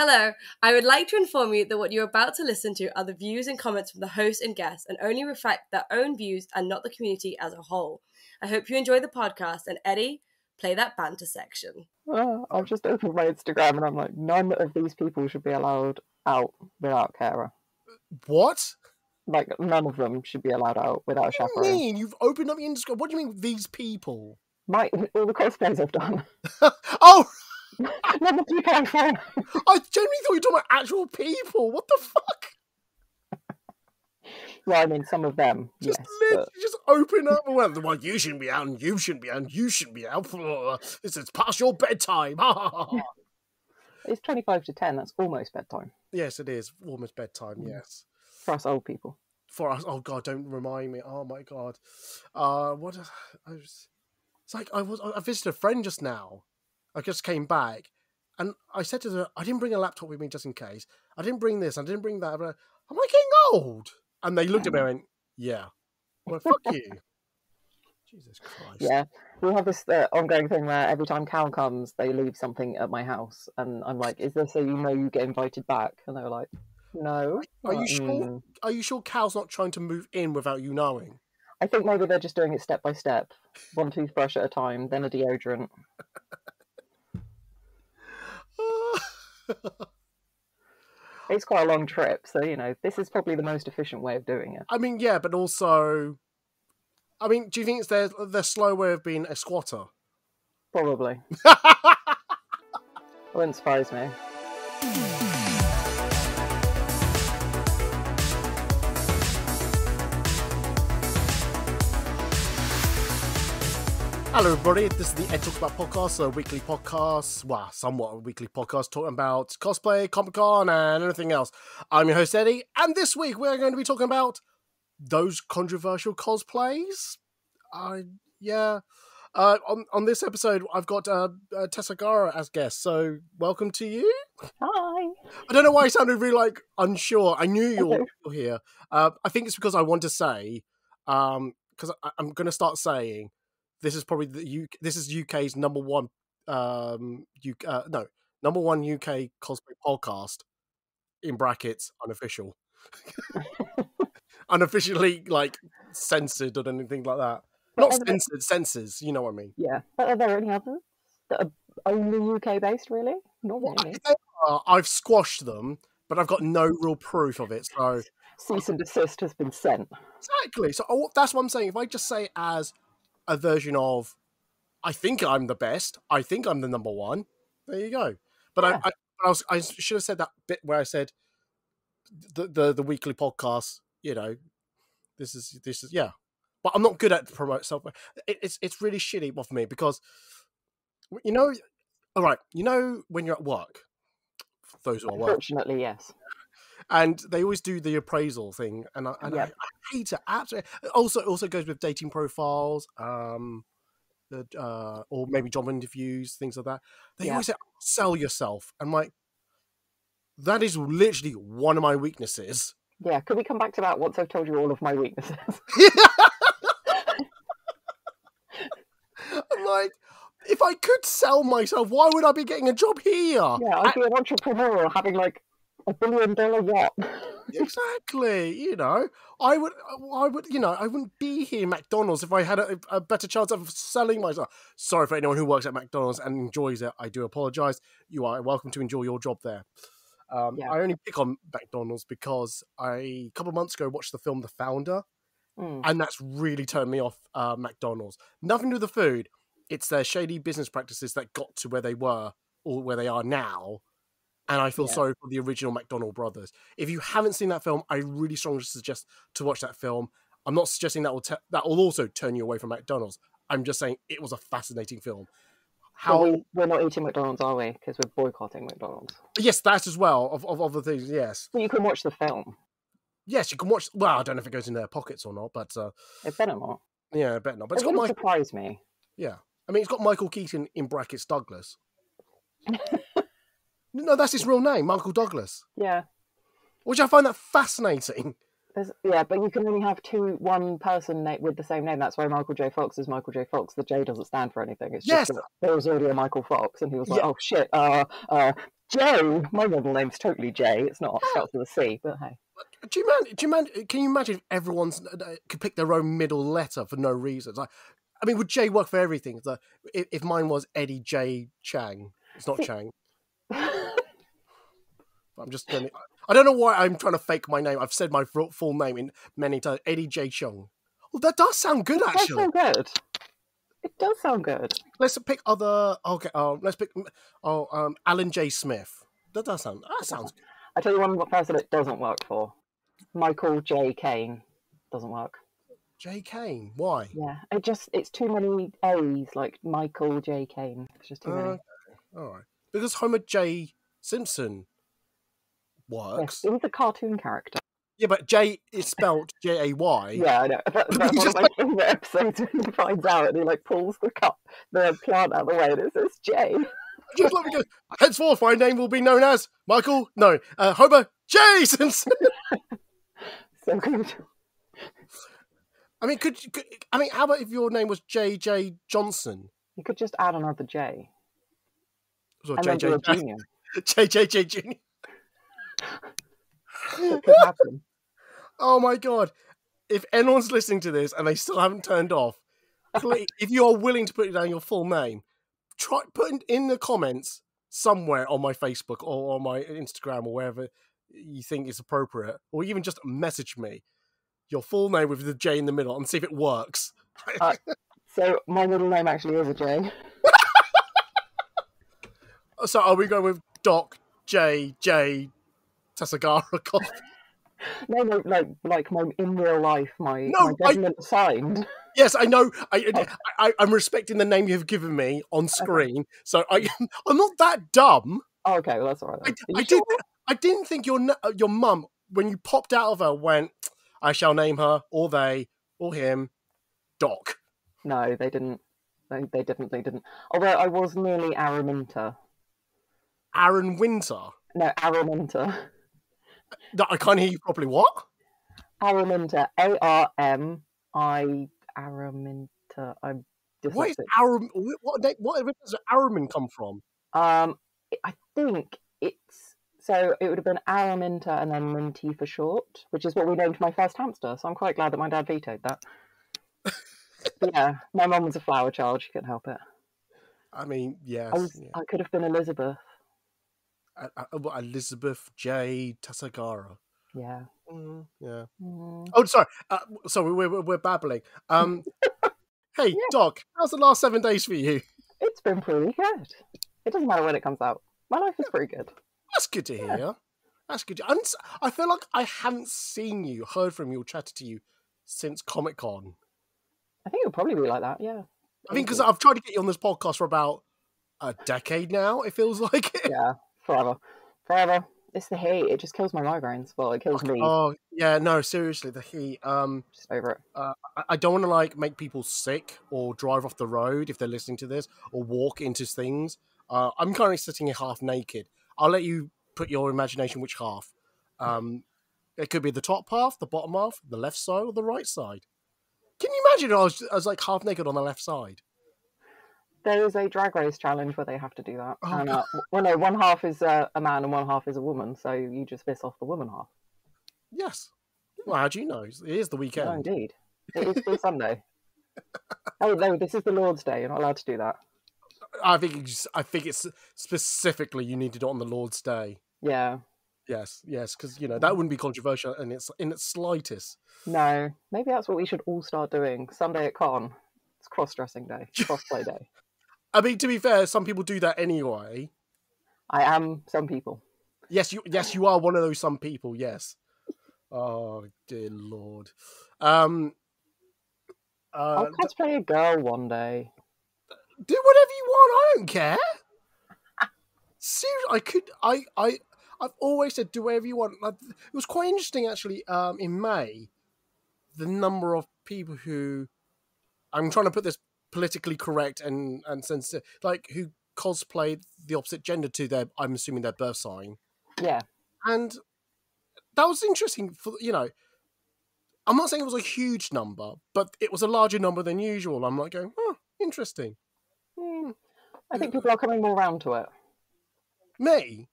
Hello, I would like to inform you that what you're about to listen to are the views and comments from the host and guests and only reflect their own views and not the community as a whole. I hope you enjoy the podcast, and Eddie, play that banter section. Well, I've just opened my Instagram and I'm like, none of these people should be allowed out without Cara. What? Like, none of them should be allowed out without a chaperone. What do you mean? You've opened up your Instagram? What do you mean, these people? All the cosplays I've done. Oh! Not the people I'm from. I genuinely thought you were talking about actual people. What the fuck? Well, I mean, some of them. Just just open up. Well, you shouldn't be out, and you shouldn't be out, and you shouldn't be out. This is past your bedtime. It's 25 to 10. That's almost bedtime. Yes, it is almost bedtime. Yes, for us old people. For us. Oh God, don't remind me. Oh my God. It's like I visited a friend just now. I just came back, and I said to her, I didn't bring a laptop with me just in case. I didn't bring this, I didn't bring that. Am I getting old? And they looked at me and went, yeah. Well, fuck you. Jesus Christ. Yeah, we'll have this ongoing thing where every time Cal comes, they leave something at my house. And I'm like, is this so you know you get invited back? And they were like, no. Are you sure Cal's not trying to move in without you knowing? I think maybe they're just doing it step by step. One toothbrush at a time, then a deodorant. It's quite a long trip, so you know this is probably the most efficient way of doing it. I mean, yeah, but also, I mean, do you think it's their slow way of being a squatter? Probably. Wouldn't surprise me. Hello everybody, this is the Ed Talk About Podcast, a weekly podcast, well, somewhat a weekly podcast, talking about cosplay, Comic Con, and anything else. I'm your host Eddie, and this week we're going to be talking about those controversial cosplays. On this episode, I've got Tassagara as guest, so welcome to you. Hi. I don't know why I sounded really, like, unsure. I knew you were here. I think it's because I want to say, because I'm going to start saying, this is probably this is UK's number one UK cosplay podcast, in brackets unofficial, unofficially like censored or anything like that. Not censored, censors. You know what I mean? Yeah. But are there any others that are only UK based? Really? Not really. I've squashed them, but I've got no real proof of it. So cease and desist has been sent. Exactly. So that's what I'm saying. If I just say as a version of, I think I'm the best, I think I'm the number one, there you go. But yeah. I should have said that bit where I said the weekly podcast, you know, this is yeah. But I'm not good at promote self. It's really shitty for me because, you know, all right, you know when you're at work, those who are working. Unfortunately, yes. And they always do the appraisal thing, and I hate it. Absolutely. Also goes with dating profiles, or maybe job interviews, things like that. They always say, "Sell yourself." I'm like, that is literally one of my weaknesses. Yeah, could we come back to that once I've told you all of my weaknesses? I'm like, if I could sell myself, why would I be getting a job here? Yeah, I'd be an entrepreneur having like $1 billion yacht. Exactly. You know, I would, you know, I wouldn't be here at McDonald's if I had a better chance of selling myself. Sorry for anyone who works at McDonald's and enjoys it. I do apologize. You are welcome to enjoy your job there. I only pick on McDonald's because a couple of months ago watched the film The Founder, and that's really turned me off McDonald's. Nothing to do with the food. It's their shady business practices that got to where they were or where they are now. And I feel sorry for the original McDonald brothers. If you haven't seen that film, I really strongly suggest to watch that film. I'm not suggesting that will also turn you away from McDonald's. I'm just saying it was a fascinating film. How we're not eating McDonald's, are we? Because we're boycotting McDonald's. Yes, that as well, of other things, yes. Well, you can watch the film. Yes, you can watch... Well, I don't know if it goes in their pockets or not, but... It better not. Yeah, it better not. But it wouldn't surprise me. Yeah. I mean, it's got Michael Keaton in brackets Douglas. No, that's his real name, Michael Douglas. Yeah. Which I find that fascinating. Yeah, but you can only have one person with the same name. That's why Michael J. Fox is Michael J. Fox. The J doesn't stand for anything. It's just that there was already a Michael Fox, and he was like, oh, shit, Joe. My model name's totally Jay. It's not. It starts with a C, but hey. Do you mind? Can you imagine if everyone could pick their own middle letter for no reason? Like, I mean, would J work for everything? Like, if mine was Eddie J Chang, it's not Chang. I'm just going. I don't know why I'm trying to fake my name. I've said my full name in many times. Eddie J Chung. Well, that does sound good, actually. That sounds good. It does sound good. Let's pick other. Okay. Let's pick. Alan J Smith. That does sound. That sounds good. I tell you one person it doesn't work for. Michael J. Kane doesn't work. J. Kane? Why? Yeah, it's too many A's, like Michael J. Kane. It's just too many. All right. Because Homer J. Simpson works. Yes, he was a cartoon character. Yeah, but J is spelled J-A-Y. Yeah, I know. That's one of my favourite episodes when he finds out and he like pulls the plant out of the way and it says J. Just let me go. Henceforth, my name will be known as Michael. No, Homer J. Simpson. So good. I mean, how about if your name was J.J. Johnson? You could just add another J. So J.J. Junior. J.J. Junior. It could happen. Oh my god! If anyone's listening to this and they still haven't turned off, please, if you are willing to put down your full name. Try putting in the comments somewhere on my Facebook or on my Instagram or wherever you think is appropriate, or even just message me your full name with the J in the middle and see if it works. So my middle name actually is a J. So are we going with Doc J.J. Tassagara Cosplay? No, like my in real life, my government signed. Yes, I know. I'm respecting the name you've given me on screen, so I'm not that dumb. Oh, okay, well, that's all right. I didn't think your mum, when you popped out of her, went, I shall name her, or they, or him, Doc. No, they didn't. They definitely didn't. Although I was nearly Araminta. Aaron Winter? No, Araminta. I can't hear you properly. What? Araminta. Araminta. I'm dyslexic. What is Aram? What does Aramin come from? I think it's so. It would have been Araminta and then Minty for short, which is what we named my first hamster. So I'm quite glad that my dad vetoed that. Yeah, my mum was a flower child. She couldn't help it. I mean, yes, I could have been Elizabeth. Elizabeth J. Tassagara. Yeah. Yeah. Mm. Oh, sorry. Sorry, we're babbling. Hey, yeah. Doc, how's the last 7 days for you? It's been pretty good. It doesn't matter when it comes out. My life is pretty good. That's good to hear. Yeah. That's good. I feel like I haven't seen you, heard from you, or chatted to you since Comic Con. I think it'll probably be like that, yeah. I think because I've tried to get you on this podcast for about a decade now, it feels like it. Yeah. Forever. It's the heat. It just kills my migraines. Well, it kills me. Oh yeah, no, seriously, the heat. Just over it. I don't want to make people sick or drive off the road if they're listening to this or walk into things. I'm currently sitting here half naked. I'll let you put your imagination which half. It could be the top half, the bottom half, the left side, or the right side. Can you imagine? I was like half naked on the left side. There is a drag race challenge where they have to do that. Oh, and, well, no, one half is a man and one half is a woman, so you just piss off the woman half. Yes. Well, how do you know? It is the weekend. No, indeed. It is still Sunday. Oh, no, this is the Lord's Day. You're not allowed to do that. I think it's specifically you need to do it on the Lord's Day. Yeah. Yes, because, that wouldn't be controversial in its slightest. No. Maybe that's what we should all start doing. Sunday at Con. It's cross-dressing day. Cross-play day. I mean, to be fair, some people do that anyway. I am some people. Yes, you are one of those some people, yes. Oh, dear Lord. I'll cosplay a girl one day. Do whatever you want, I don't care. Seriously, I've always said do whatever you want. It was quite interesting, actually, in May, the number of people who... I'm trying to put this politically correct and sensitive, like who cosplayed the opposite gender to their, I'm assuming, their birth sign. Yeah. And that was interesting for, I'm not saying it was a huge number, but it was a larger number than usual. I'm like going, oh, interesting. I think people are coming more around to it. Me?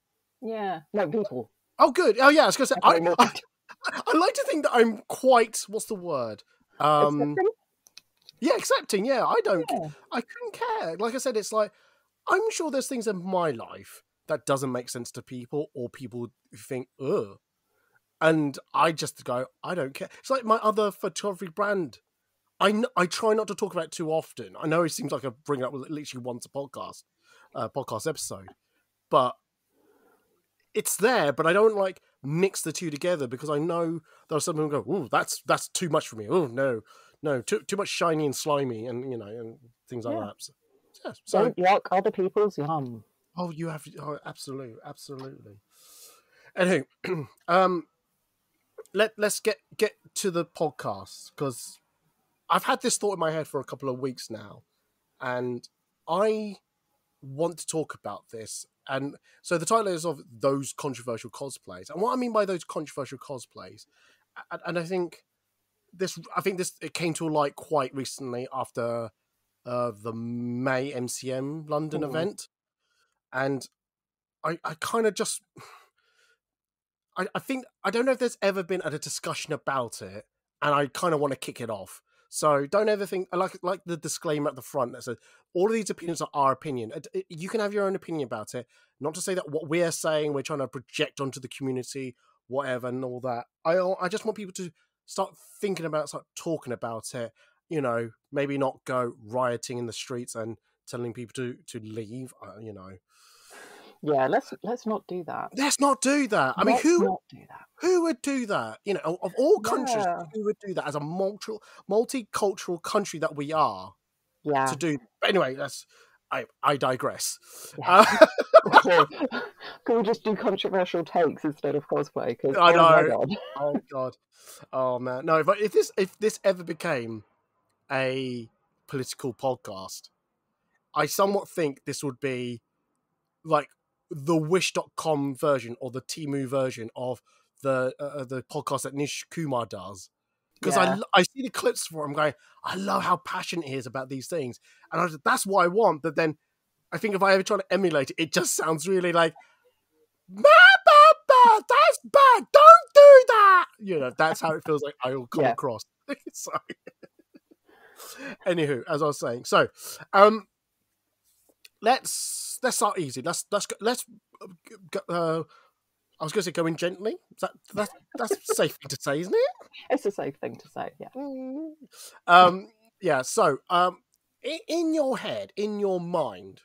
Yeah. No, people. Oh, good. Oh, yeah. I was going to say, I like to think that I'm quite, what's the word? Accepting? Yeah, accepting. Yeah, I couldn't care. Like I said, it's like, I'm sure there's things in my life that doesn't make sense to people, or people think, ugh. And I just go, I don't care. It's like my other photography brand. I try not to talk about it too often. I know it seems like I bring it up literally once a podcast episode, but it's there. But I don't like mix the two together, because I know there are some people who go, "Oh, that's too much for me. Oh no, too much shiny and slimy, and and things like that." So, yeah, so don't yuck other people's yum. Oh, you have absolutely. Anywho, let's get to the podcast, because I've had this thought in my head for a couple of weeks now, and I want to talk about this. And so the title is of those controversial cosplays. And what I mean by those controversial cosplays, and I think this it came to light quite recently after the May MCM London event. And I kind of just, I think, I don't know if there's ever been a discussion about it, and I kind of want to kick it off. So don't ever think, I like the disclaimer at the front that says, all of these opinions are our opinion. You can have your own opinion about it. Not to say that what we're saying, we're trying to project onto the community, whatever, and all that. I just want people to start thinking about it, start talking about it, maybe not go rioting in the streets and telling people to leave, Yeah, let's not do that. Let's not do that. I mean, who would do that? Of all countries, who would do that as a multicultural country that we are? Yeah. To do. But anyway, I digress. Yeah. Can we just do controversial takes instead of cosplay? Because I know. Oh my God. Oh God. Oh man. No, but if this ever became a political podcast, I somewhat think this would be like the wish.com version or the Temu version of the podcast that Nish Kumar does, because I see the clips for him going, I love how passionate he is about these things, and I was like, that's what I want. But then I think if I ever try to emulate it, it just sounds really like, that's bad, don't do that, that's how it feels like I will come across. So anywho, as I was saying, so let's start easy. Let's I was going to say go in gently. That's a safe thing to say, isn't it? It's a safe thing to say. Yeah. Yeah. So, in your head, in your mind,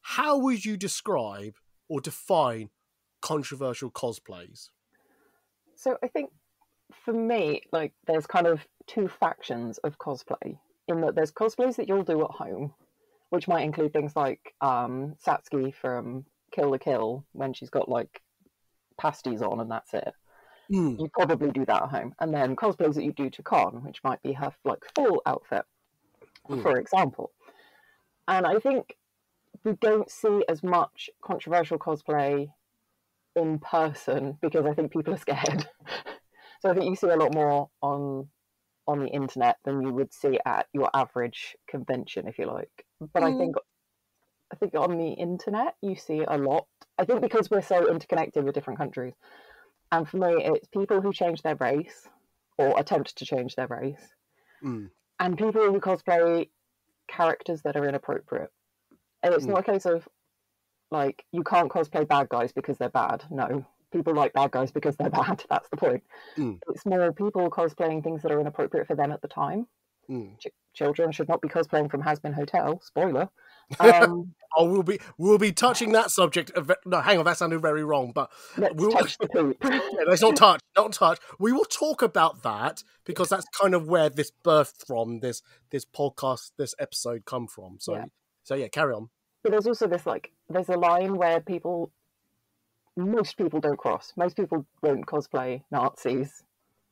how would you describe or define controversial cosplays? So I think for me, there's kind of two factions of cosplay. In that, there's cosplays that you'll do at home, which might include things like Satsuki from Kill la Kill, when she's got pasties on and that's it. You probably do that at home. And then cosplays that you do to con, which might be her full outfit, for example. And I think we don't see as much controversial cosplay in person because I think people are scared. So I think you see a lot more on the internet than you would see at your average convention, if you like. But I think on the internet you see a lot. I think because we're so interconnected with different countries. And for me, it's people who change their race or attempt to change their race, and people who cosplay characters that are inappropriate. And it's not a case of you can't cosplay bad guys because they're bad. No, people like bad guys because they're bad. That's the point. It's more people cosplaying things that are inappropriate for them at the time. Children should not be cosplaying from Hazbin Hotel. Spoiler. Oh, we'll be touching that subject. No, hang on, that sounded very wrong. But we'll touch the poop. Yeah, let's not touch. Not touch. We will talk about that, because that's kind of where this birthed from. This podcast, this episode, come from. So yeah, carry on. But there's also this there's a line where most people don't cross. Most people won't cosplay Nazis.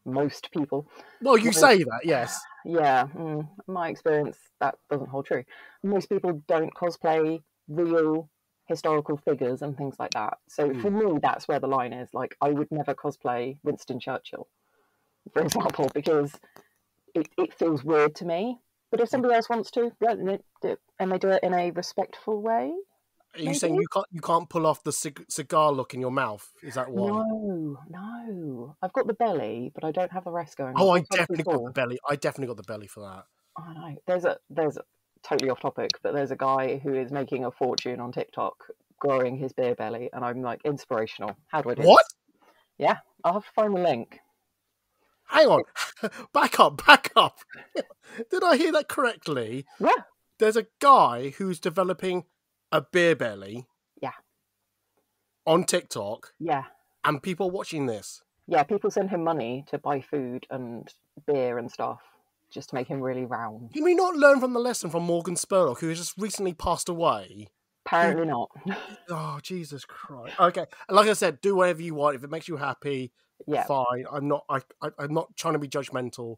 Most people. Well, you say that, yes. Yeah, my experience, that doesn't hold true. Most people don't cosplay real historical figures and things like that. So for me, that's where the line is. I would never cosplay Winston Churchill, for example, because it feels weird to me. But if somebody else wants to, and they do it in a respectful way, Are you saying you can't pull off the cigar look in your mouth? Is that why? No, no. I've got the belly, but I don't have the rest going. Oh, I definitely got the belly. I definitely got the belly for that. I know. There's a totally off topic, but there's a guy who is making a fortune on TikTok growing his beer belly, and I'm like, inspirational. How do I do what? This? Yeah, I'll have to find the link. Hang on, back up, back up. Did I hear that correctly? Yeah. There's a guy who's developing a beer belly, yeah, on TikTok, yeah, and people watching this, yeah, people send him money to buy food and beer and stuff just to make him really round. Can we not learn from the lesson from Morgan Spurlock, who has just recently passed away? Apparently not. Oh, Jesus Christ! Okay, like I said, do whatever you want. If it makes you happy, yeah, fine. I'm not trying to be judgmental.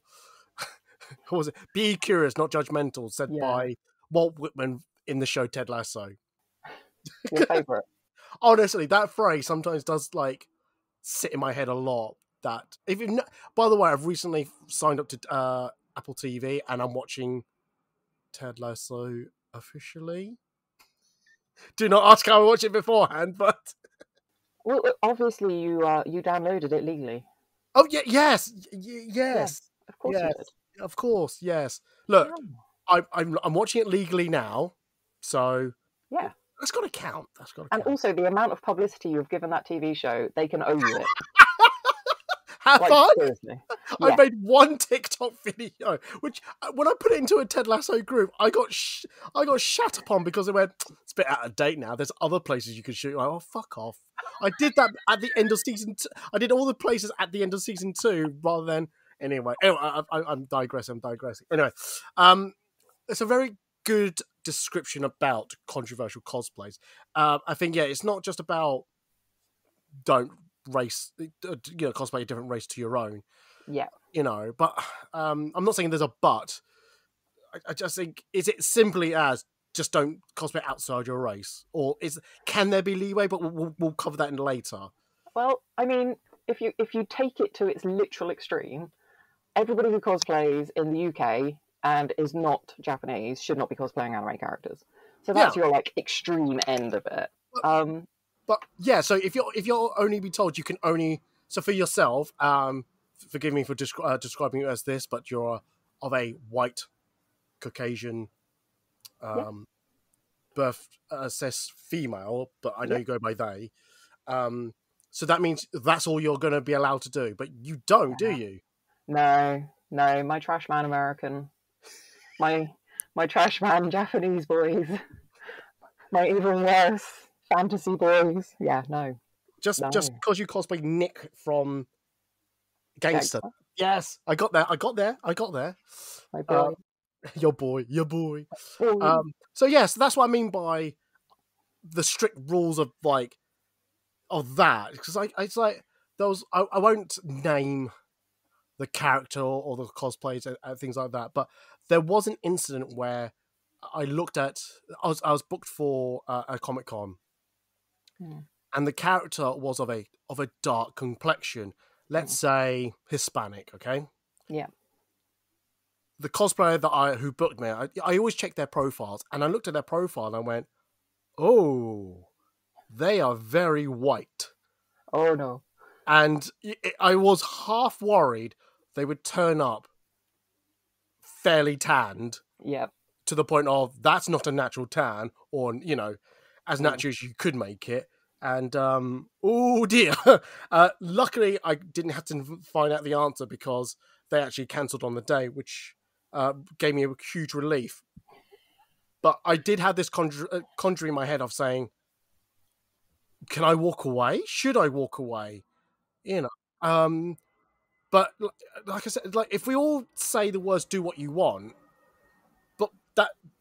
What was it? Be curious, not judgmental. Said by Walt Whitman in the show Ted Lasso. Your favourite. Honestly, that phrase sometimes does like sit in my head a lot. That if you, by the way, I've recently signed up to Apple TV and I'm watching Ted Lasso officially. Do not ask how I watched it beforehand, but well, obviously you downloaded it legally. Oh yeah, yes, of course, yes, you did. Of course, yes. Look, yeah. I'm watching it legally now, so yeah. That's got to count. That's got to count. And also the amount of publicity you've given that TV show, they can owe you it. Have I? Seriously. Yeah. I made one TikTok video, which when I put it into a Ted Lasso group, I got shat upon because they went, it's a bit out of date now. There's other places you can shoot. Like, oh, fuck off. I did that at the end of season two. I did all the places at the end of season two rather than... Anyway I'm digressing. Anyway, it's a very good description about controversial cosplays. I think, yeah, it's not just about don't race, cosplay a different race to your own. Yeah. But I'm not saying there's a but. I just think, is it simply as just don't cosplay outside your race? Or can there be leeway? But we'll cover that in later. Well, I mean, if you take it to its literal extreme, everybody who cosplays in the UK and is not Japanese should not be cosplaying anime characters. So that's your like extreme end of it. But yeah, so if you're only be told you can only, so for yourself, forgive me for describing you as this, but you're of a white Caucasian birth cis female, but I know you go by they. So that means that's all you're going to be allowed to do, but you don't, do you? No, my trash man American, my trash man Japanese boys, my even worse fantasy boys. Yeah, no. Just because you cosplay Nick from Gangsta. Yes, I got there. My boy. Your boy. So yes, so that's what I mean by the strict rules of like of that, because it's like those. I won't name the character or the cosplays and things like that. But there was an incident where I was booked for a Comic Con, and the character was of a dark complexion, let's say Hispanic. Okay, yeah. The cosplayer who booked me, I always check their profiles, and I looked at their profile and I went, oh, they are very white. Oh no. And I was half worried they would turn up fairly tanned. Yeah. To the point of, that's not a natural tan, or, as natural as you could make it. And, oh dear. Luckily, I didn't have to find out the answer because they actually cancelled on the day, which gave me a huge relief. But I did have this conjure in my head of saying, can I walk away? Should I walk away? But like I said, like if we all say the words "do what you want," but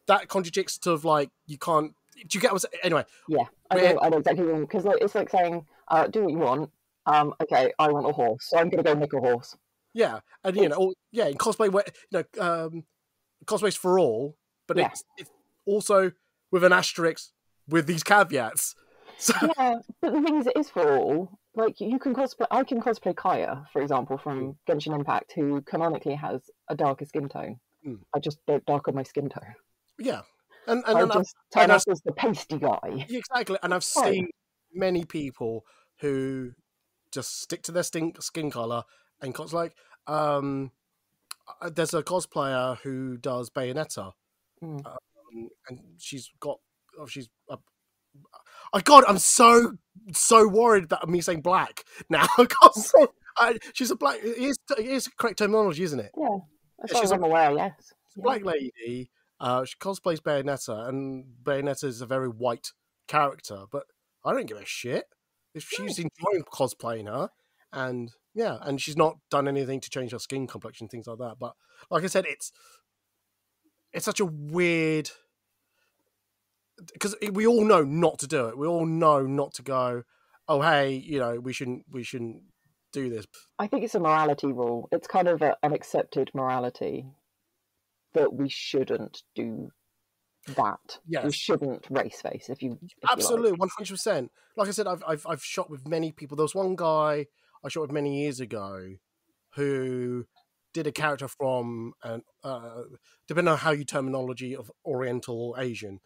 that contradicts to like you can't. Do you get what I'm saying? Anyway? Yeah, I know exactly what you mean, because like, it's like saying "do what you want." Okay, I want a horse, so I'm gonna go make a horse. Yeah, and in cosplay, where cosplay's for all, but it's also with an asterisk with these caveats. So... Yeah, but the thing is, it is for all. Like, you can cosplay... I can cosplay Kaya, for example, from Genshin Impact, who canonically has a darker skin tone. I just don't darken my skin tone. Yeah. Ted Lasso is the pasty guy. Exactly. And I've seen many people who just stick to their skin color and it's like, there's a cosplayer who does Bayonetta, and she's got, oh God, I'm so worried about me saying black now. She's a black. It is correct terminology, isn't it? Yeah, she's aware. Yes, black lady. She cosplays Bayonetta, and Bayonetta is a very white character. But I don't give a shit if she's enjoying cosplaying her, and yeah, and she's not done anything to change her skin complexion, things like that. But like I said, it's such a weird. Because we all know not to do it. We all know not to go, oh, hey, you know, we shouldn't do this. I think it's a morality rule. It's kind of an accepted morality that we shouldn't do that. Yes. We shouldn't race face. If absolutely, you like. 100%. Like I said, I've shot with many people. There was one guy I shot with many years ago who did a character from, depending on how you terminology of Oriental or Asian,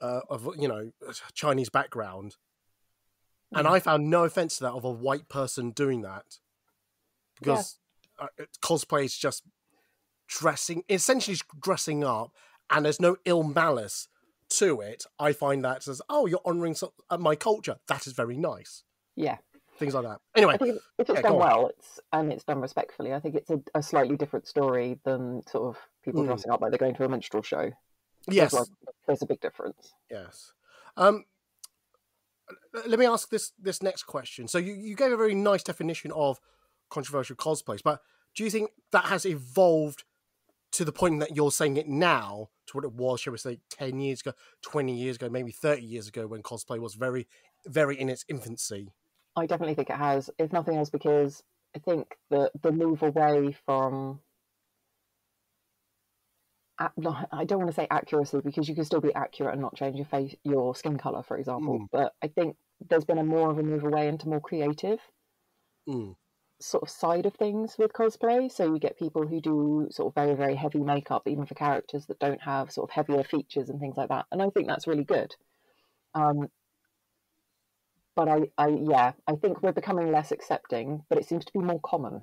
of, you know, Chinese background, and I found no offense to that of a white person doing that, because cosplay is just essentially dressing up, and there's no ill malice to it. I find that says, oh, you're honoring my culture. That is very nice. Yeah, things like that. Anyway, I think if it's done well, it's done respectfully, I think it's a slightly different story than sort of people dressing up like they're going to a minstrel show. Yes, there's a big difference. Yes. Let me ask this next question. So you gave a very nice definition of controversial cosplays, but do you think that has evolved to the point that you're saying it now to what it was, shall we say, 10 years ago, 20 years ago, maybe 30 years ago, when cosplay was very, very in its infancy? I definitely think it has, if nothing else, because I think that the move away from... I don't want to say accuracy, because you can still be accurate and not change your skin colour, for example. But I think there's been more of a move away into more creative sort of side of things with cosplay. So you get people who do sort of very, very heavy makeup, even for characters that don't have sort of heavier features and things like that. And I think that's really good. But I think we're becoming less accepting, but it seems to be more common.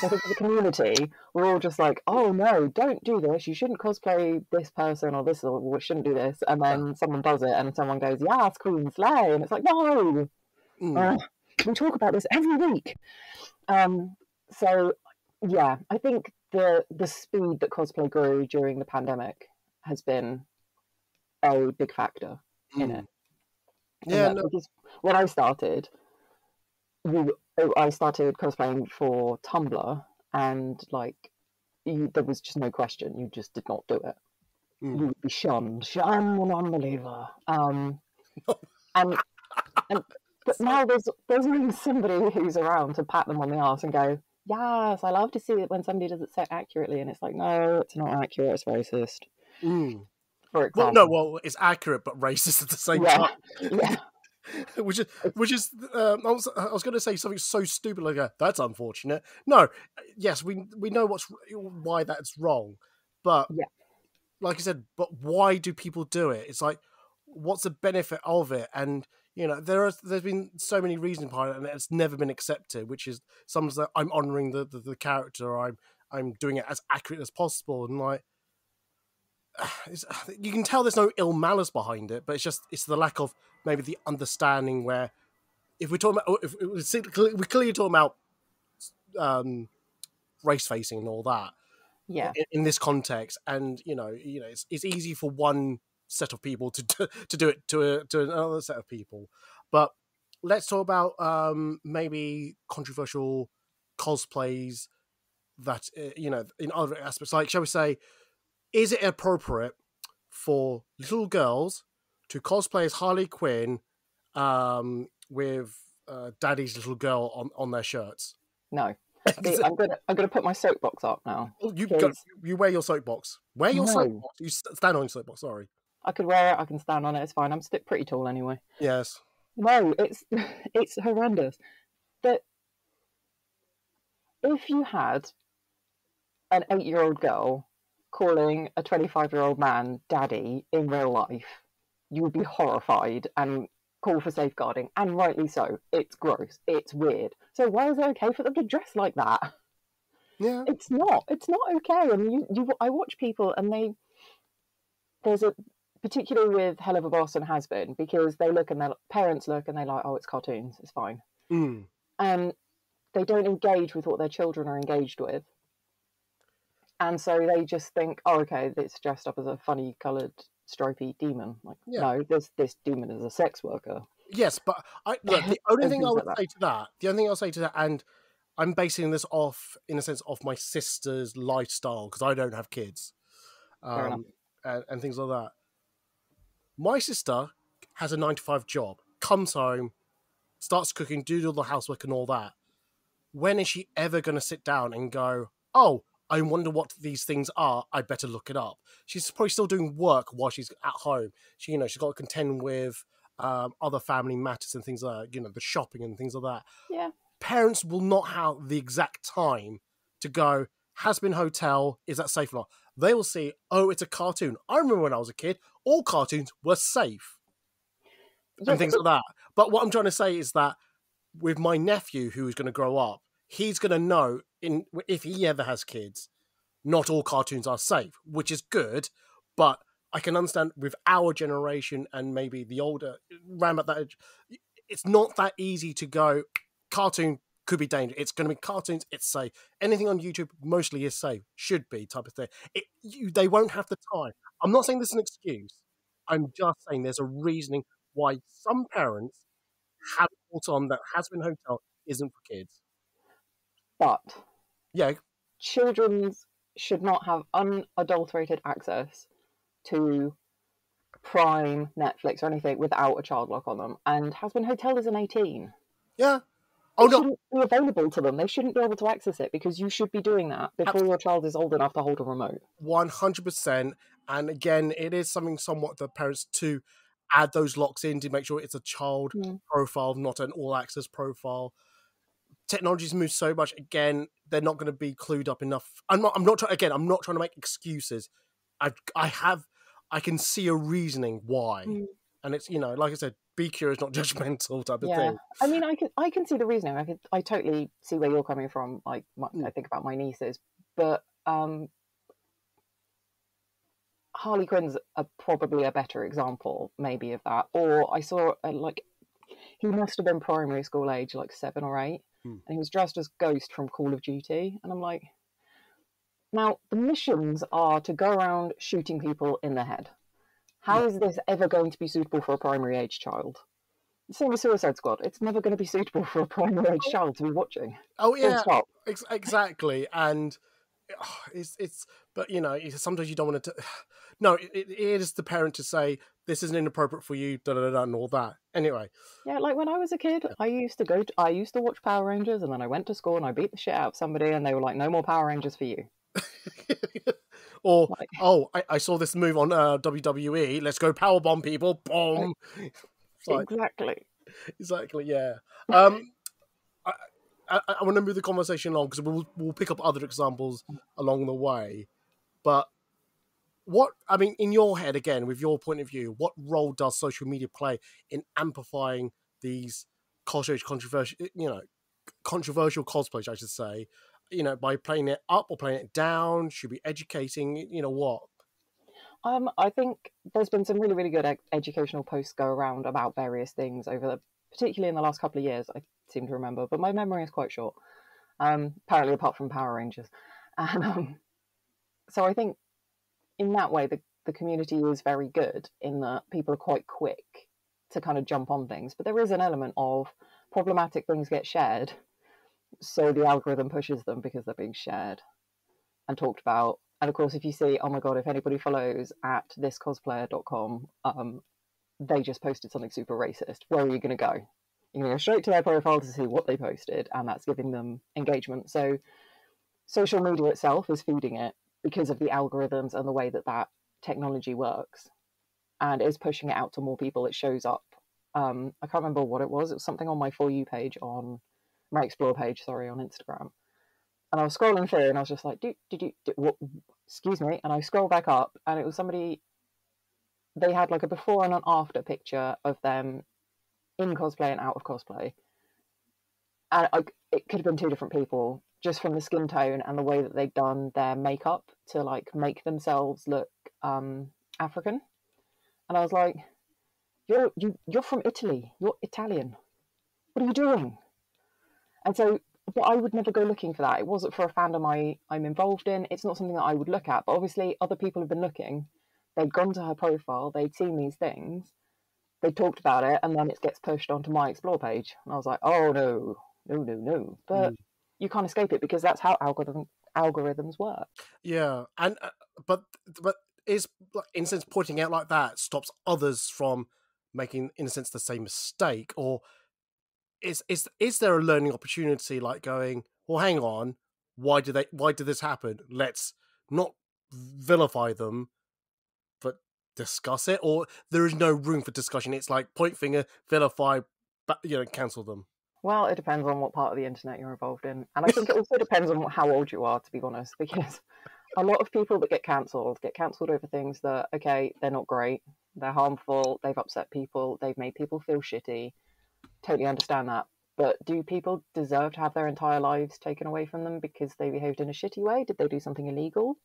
So I think as a community, we're all just like, oh no, don't do this. You shouldn't cosplay this person or this, or we shouldn't do this. And then someone does it and someone goes, yes, Queen Slay. And it's like, no, we talk about this every week. So yeah, I think the speed that cosplay grew during the pandemic has been a big factor in it. Yeah, no. When I started, I started cosplaying for Tumblr, and like there was just no question. You just did not do it. You would be shunned, an unbeliever. But now there's really somebody who's around to pat them on the arse and go, yes, I love to see it when somebody does it so accurately, and it's like, no, it's not accurate. It's racist. For example, well, it's accurate but racist at the same time. Yeah. Which is I was going to say something so stupid like that's unfortunate. No, yes, we know why that's wrong, but like I said, but why do people do it? It's like, what's the benefit of it? And you know, there's been so many reasons behind it, and it's never been accepted. Which is someone's like, I'm honouring the character, or I'm doing it as accurate as possible, and like. You can tell there's no ill malice behind it, but it's the lack of maybe the understanding. Where if we're talking about, we're clearly talking about race facing and all that, in this context, and you know, it's easy for one set of people to do it to another set of people. But let's talk about maybe controversial cosplays that you know, in other aspects, like shall we say. Is it appropriate for little girls to cosplay as Harley Quinn with Daddy's little girl on their shirts? No. See, I'm gonna put my soapbox up now. You wear your soapbox. Wear your soapbox. You stand on your soapbox. Sorry. I could wear it. I can stand on it. It's fine. I'm pretty tall anyway. Yes. No, it's horrendous. That if you had an 8-year-old girl calling a 25-year-old man daddy in real life, you would be horrified and call for safeguarding, and rightly so. It's gross. It's weird. So why is it okay for them to dress like that? Yeah, it's not. It's not okay. And I watch people, and particularly with Hell of a Boss and Hazbin, because they look and their parents look and they're like, oh, it's cartoons, it's fine. Mm. They don't engage with what their children are engaged with. And so they just think, oh, okay, it's dressed up as a funny coloured stripy demon. Like, yeah. No, this demon is a sex worker. Yes, but the only thing I'll say to that, and I'm basing this off my sister's lifestyle, because I don't have kids, and things like that. My sister has a 9-to-5 job, comes home, starts cooking, does all the housework and all that. When is she ever going to sit down and go, oh, I wonder what these things are, I'd better look it up? She's probably still doing work while she's at home. She, she's got to contend with other family matters and things like that, the shopping and things like that. Yeah. Parents will not have the exact time to go, Hazbin Hotel, is that safe or not? They will see, oh, it's a cartoon. I remember when I was a kid, all cartoons were safe and things like that. But what I'm trying to say is that with my nephew, who is going to grow up, he's going to know, if he ever has kids, not all cartoons are safe, which is good. But I can understand with our generation and maybe the older, round about that age, it's not that easy to go, cartoon could be dangerous. It's going to be cartoons, it's safe. Anything on YouTube mostly is safe, should be type of thing. They won't have the time. I'm not saying this is an excuse. I'm just saying there's a reasoning why some parents have thought on that Hazbin Hotel isn't for kids. But yeah, children should not have unadulterated access to Prime, Netflix, or anything without a child lock on them. And Hazbin Hotel is an 18. Yeah. Oh, it shouldn't be available to them. They shouldn't be able to access it, because you should be doing that before your child is old enough to hold a remote. 100%. And again, it is something somewhat the parents to add those locks in to make sure it's a child profile, not an all-access profile. Technology's moved so much. Again, they're not going to be clued up enough. I'm not trying to make excuses. I can see a reasoning why. Mm. And it's, like I said, be curious, not judgmental type of thing. I mean, I can see the reasoning. I totally see where you're coming from. Like, I think about my nieces, but Harley Quinn's probably a better example, maybe, of that. Or I saw, he must have been primary school age, like 7 or 8, and he was dressed as Ghost from Call of Duty. And I'm like, now the missions are to go around shooting people in the head. How is this ever going to be suitable for a primary age child? Same with Suicide Squad. It's never going to be suitable for a primary age child to be watching. Oh yeah, exactly. And but sometimes you don't want to. No, it is the parent to say this isn't inappropriate for you, da da da, and all that. Anyway. Yeah, like when I was a kid, I used to watch Power Rangers, and then I went to school and I beat the shit out of somebody, and they were like, "No more Power Rangers for you." Or, I saw this move on WWE. Let's go powerbomb people. Bomb. Exactly, yeah. I want to move the conversation along, because we'll pick up other examples along the way. But in your head, again, with your point of view, what role does social media play in amplifying these controversial cosplays, I should say? By playing it up or playing it down, should be educating, what? I think there's been some really, really good educational posts go around about various things particularly in the last couple of years, I seem to remember, but my memory is quite short, apparently, apart from Power Rangers. And, so I think in that way, the community is very good in that people are quite quick to kind of jump on things, but there is an element of problematic things get shared. So the algorithm pushes them because they're being shared and talked about. And of course, if you see, oh my god, if anybody follows at thiscosplayer.com, they just posted something super racist, where are you going to go? You're going to go straight to their profile to see what they posted, and that's giving them engagement. So social media itself is feeding it because of the algorithms and the way that technology works, and is pushing it out to more people. It shows up. I can't remember what it was. It was something on my For You page on my Explore page, sorry, on Instagram. And I was scrolling through and I was just like, what? Excuse me. And I scroll back up and it was somebody, they had like a before and an after picture of them in cosplay and out of cosplay. And it could have been two different people just from the skin tone and the way that they'd done their makeup to like make themselves look African. And I was like, you're from Italy, you're Italian. What are you doing? And so, but I would never go looking for that. It wasn't for a fandom I'm involved in. It's not something that I would look at, but obviously other people have been looking. They'd gone to her profile, they'd seen these things, they talked about it, and then it gets pushed onto my Explore page. And I was like, oh, no. But you can't escape it because that's how algorithms work. Yeah, and but is, in a sense, pointing out like that stops others from making, in a sense, the same mistake? Or is there a learning opportunity, like going, well, hang on, why did this happen? Let's not vilify them, but discuss it. Or there is no room for discussion. It's like point finger, vilify, but, you know, cancel them. Well, it depends on what part of the internet you're involved in. And I think it also depends on how old you are, to be honest, because a lot of people that get cancelled over things that, okay, they're not great, they're harmful, they've upset people, they've made people feel shitty. Totally understand that. But do people deserve to have their entire lives taken away from them because they behaved in a shitty way? Did they do something illegal?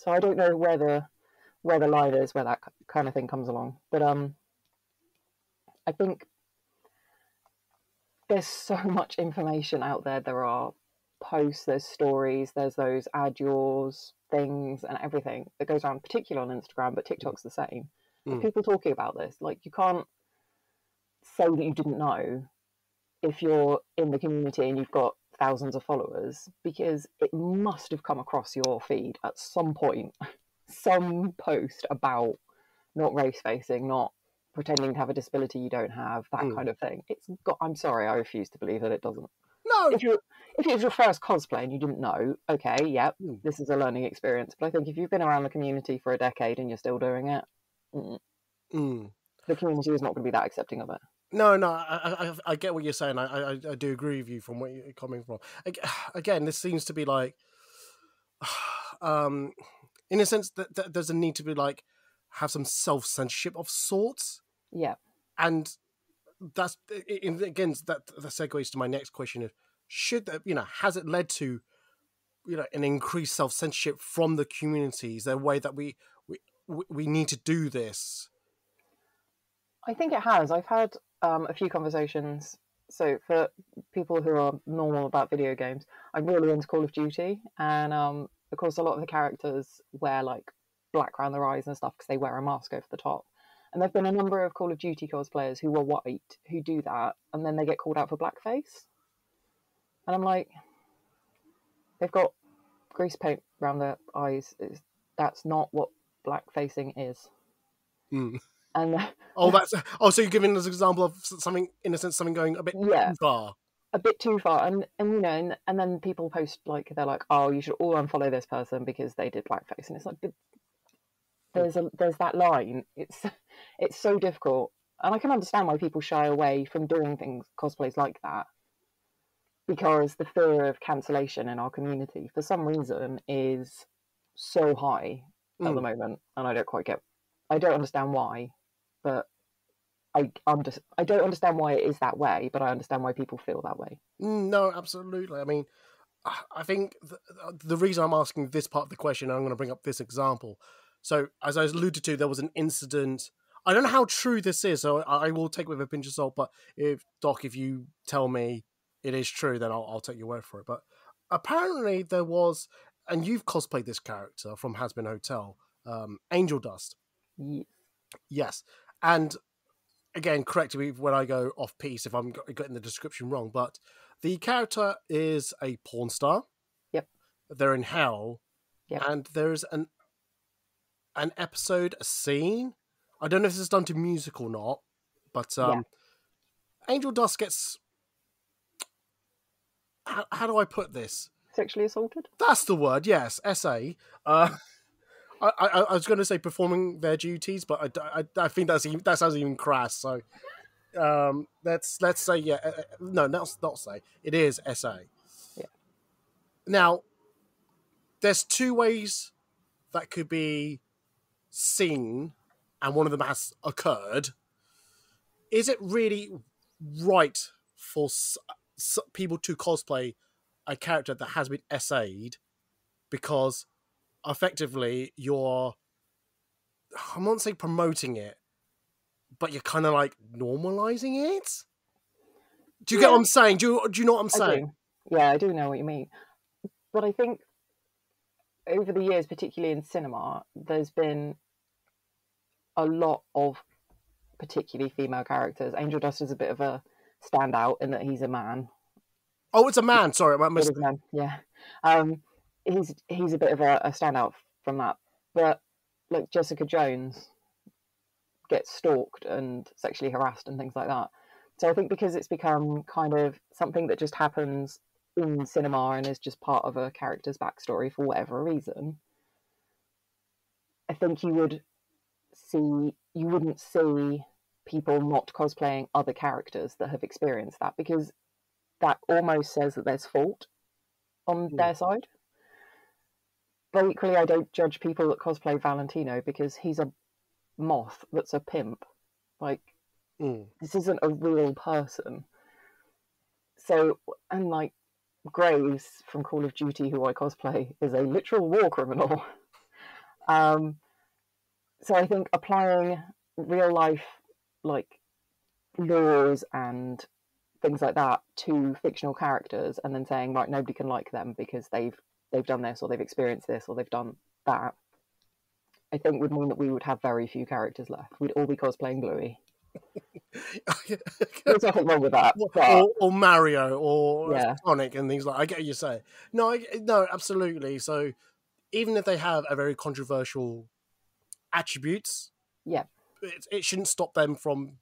So I don't know where the line is, where that kind of thing comes along. But I think there's so much information out there. There are posts, there's stories, there's those add yours things and everything that goes around, particularly on Instagram, but TikTok's the same. Mm. People talking about this, like, you can't say that you didn't know if you're in the community and you've got thousands of followers, because it must have come across your feed at some point, some post about not race facing, not pretending to have a disability you don't have, that kind of thing. It's got, I'm sorry, I refuse to believe that it doesn't. No. If it was your first cosplay and you didn't know, okay, yep, this is a learning experience. But I think if you've been around the community for a decade and you're still doing it, the community is not going to be that accepting of it. No, I get what you're saying. I do agree with you from where you're coming from. Again, this seems to be like, in a sense, that there's a need to be like, have some self-censorship of sorts. Yeah. And that's, again, that segues to my next question of, should that, you know, has it led to, you know, an increased self-censorship from the communities? Is there a way that we need to do this? I think it has. I've had a few conversations. So for people who are normal about video games, I'm really into Call of Duty, and of course a lot of the characters wear like black around their eyes and stuff because they wear a mask over the top. And there've been a number of Call of Duty cosplayers who were white who do that, and then they get called out for blackface. And I'm like, they've got grease paint around their eyes. That's not what blackfacing is. Mm. And so you're giving us an example of something, in a sense, something going a bit too far. A bit too far, and you know, and then people post like, they're like, oh, you should all unfollow this person because they did blackface, and it's like, there's that line. It's so difficult, and I can understand why people shy away from doing things, cosplays like that, because the fear of cancellation in our community for some reason is so high at the moment, and I don't understand why, but I don't understand why it is that way, but I understand why people feel that way. No, absolutely. I mean, I think the reason I'm asking this part of the question, I'm going to bring up this example. So as I alluded to, there was an incident. I don't know how true this is, so I will take it with a pinch of salt. But if you tell me it is true, then I'll take your word for it. But apparently there was, and you've cosplayed this character from Hazbin Hotel, Angel Dust. Yeah. Yes, and again, correct me when I go off piece if I'm getting the description wrong. But the character is a porn star. Yep. They're in hell. Yep. And there is an episode, a scene, I don't know if this is done to music or not, but Angel Dust gets, how do I put this? Sexually assaulted? That's the word, yes, S.A. I was going to say performing their duties, but I think that sounds even crass, so let's say, yeah, no, not say, it is S.A. Yeah. Now, there's two ways that could be seen, and one of them has occurred. Is it really right for people to cosplay a character that has been essayed? Because effectively you're, I won't say promoting it, but you're kind of like normalizing it. Do you get what I'm saying? Do you know what I'm saying? Do. Yeah, I do know what you mean. But I think over the years, particularly in cinema, there's been a lot of particularly female characters. Angel Dust is a bit of a standout in that he's a man. Oh, it's a man. Sorry, I must... man. Yeah, he's a bit of a standout from that. But like Jessica Jones gets stalked and sexually harassed and things like that. So I think because it's become kind of something that just happens in cinema and is just part of a character's backstory for whatever reason, I think you wouldn't see people not cosplaying other characters that have experienced that, because that almost says that there's fault on their side. But equally, I don't judge people that cosplay Valentino because he's a moth that's a pimp. Like, this isn't a real person. So, and like Graves from Call of Duty, who I cosplay, is a literal war criminal. So I think applying real life, like, laws and things like that to fictional characters and then saying, right, nobody can like them because they've done this or they've experienced this or they've done that, I think would mean that we would have very few characters left. We'd all be cosplaying Bluey. There's nothing wrong with that. Or Mario or Sonic and things like that. I get what you say. No, no, absolutely. So even if they have a very controversial attributes, it shouldn't stop them from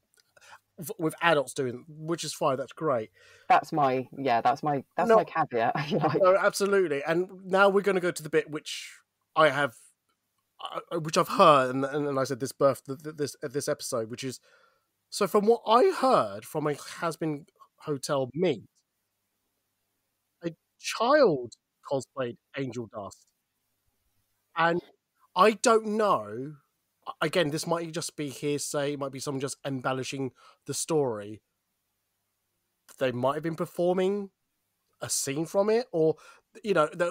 with adults doing, which is fine. That's great. That's my caveat. No, absolutely. And now we're going to go to the bit which I've heard, and I said this episode, which is, so from what I heard from a Hazbin Hotel meet, a child cosplayed Angel Dust, and I don't know. Again, this might just be hearsay. It might be someone just embellishing the story. They might have been performing a scene from it, or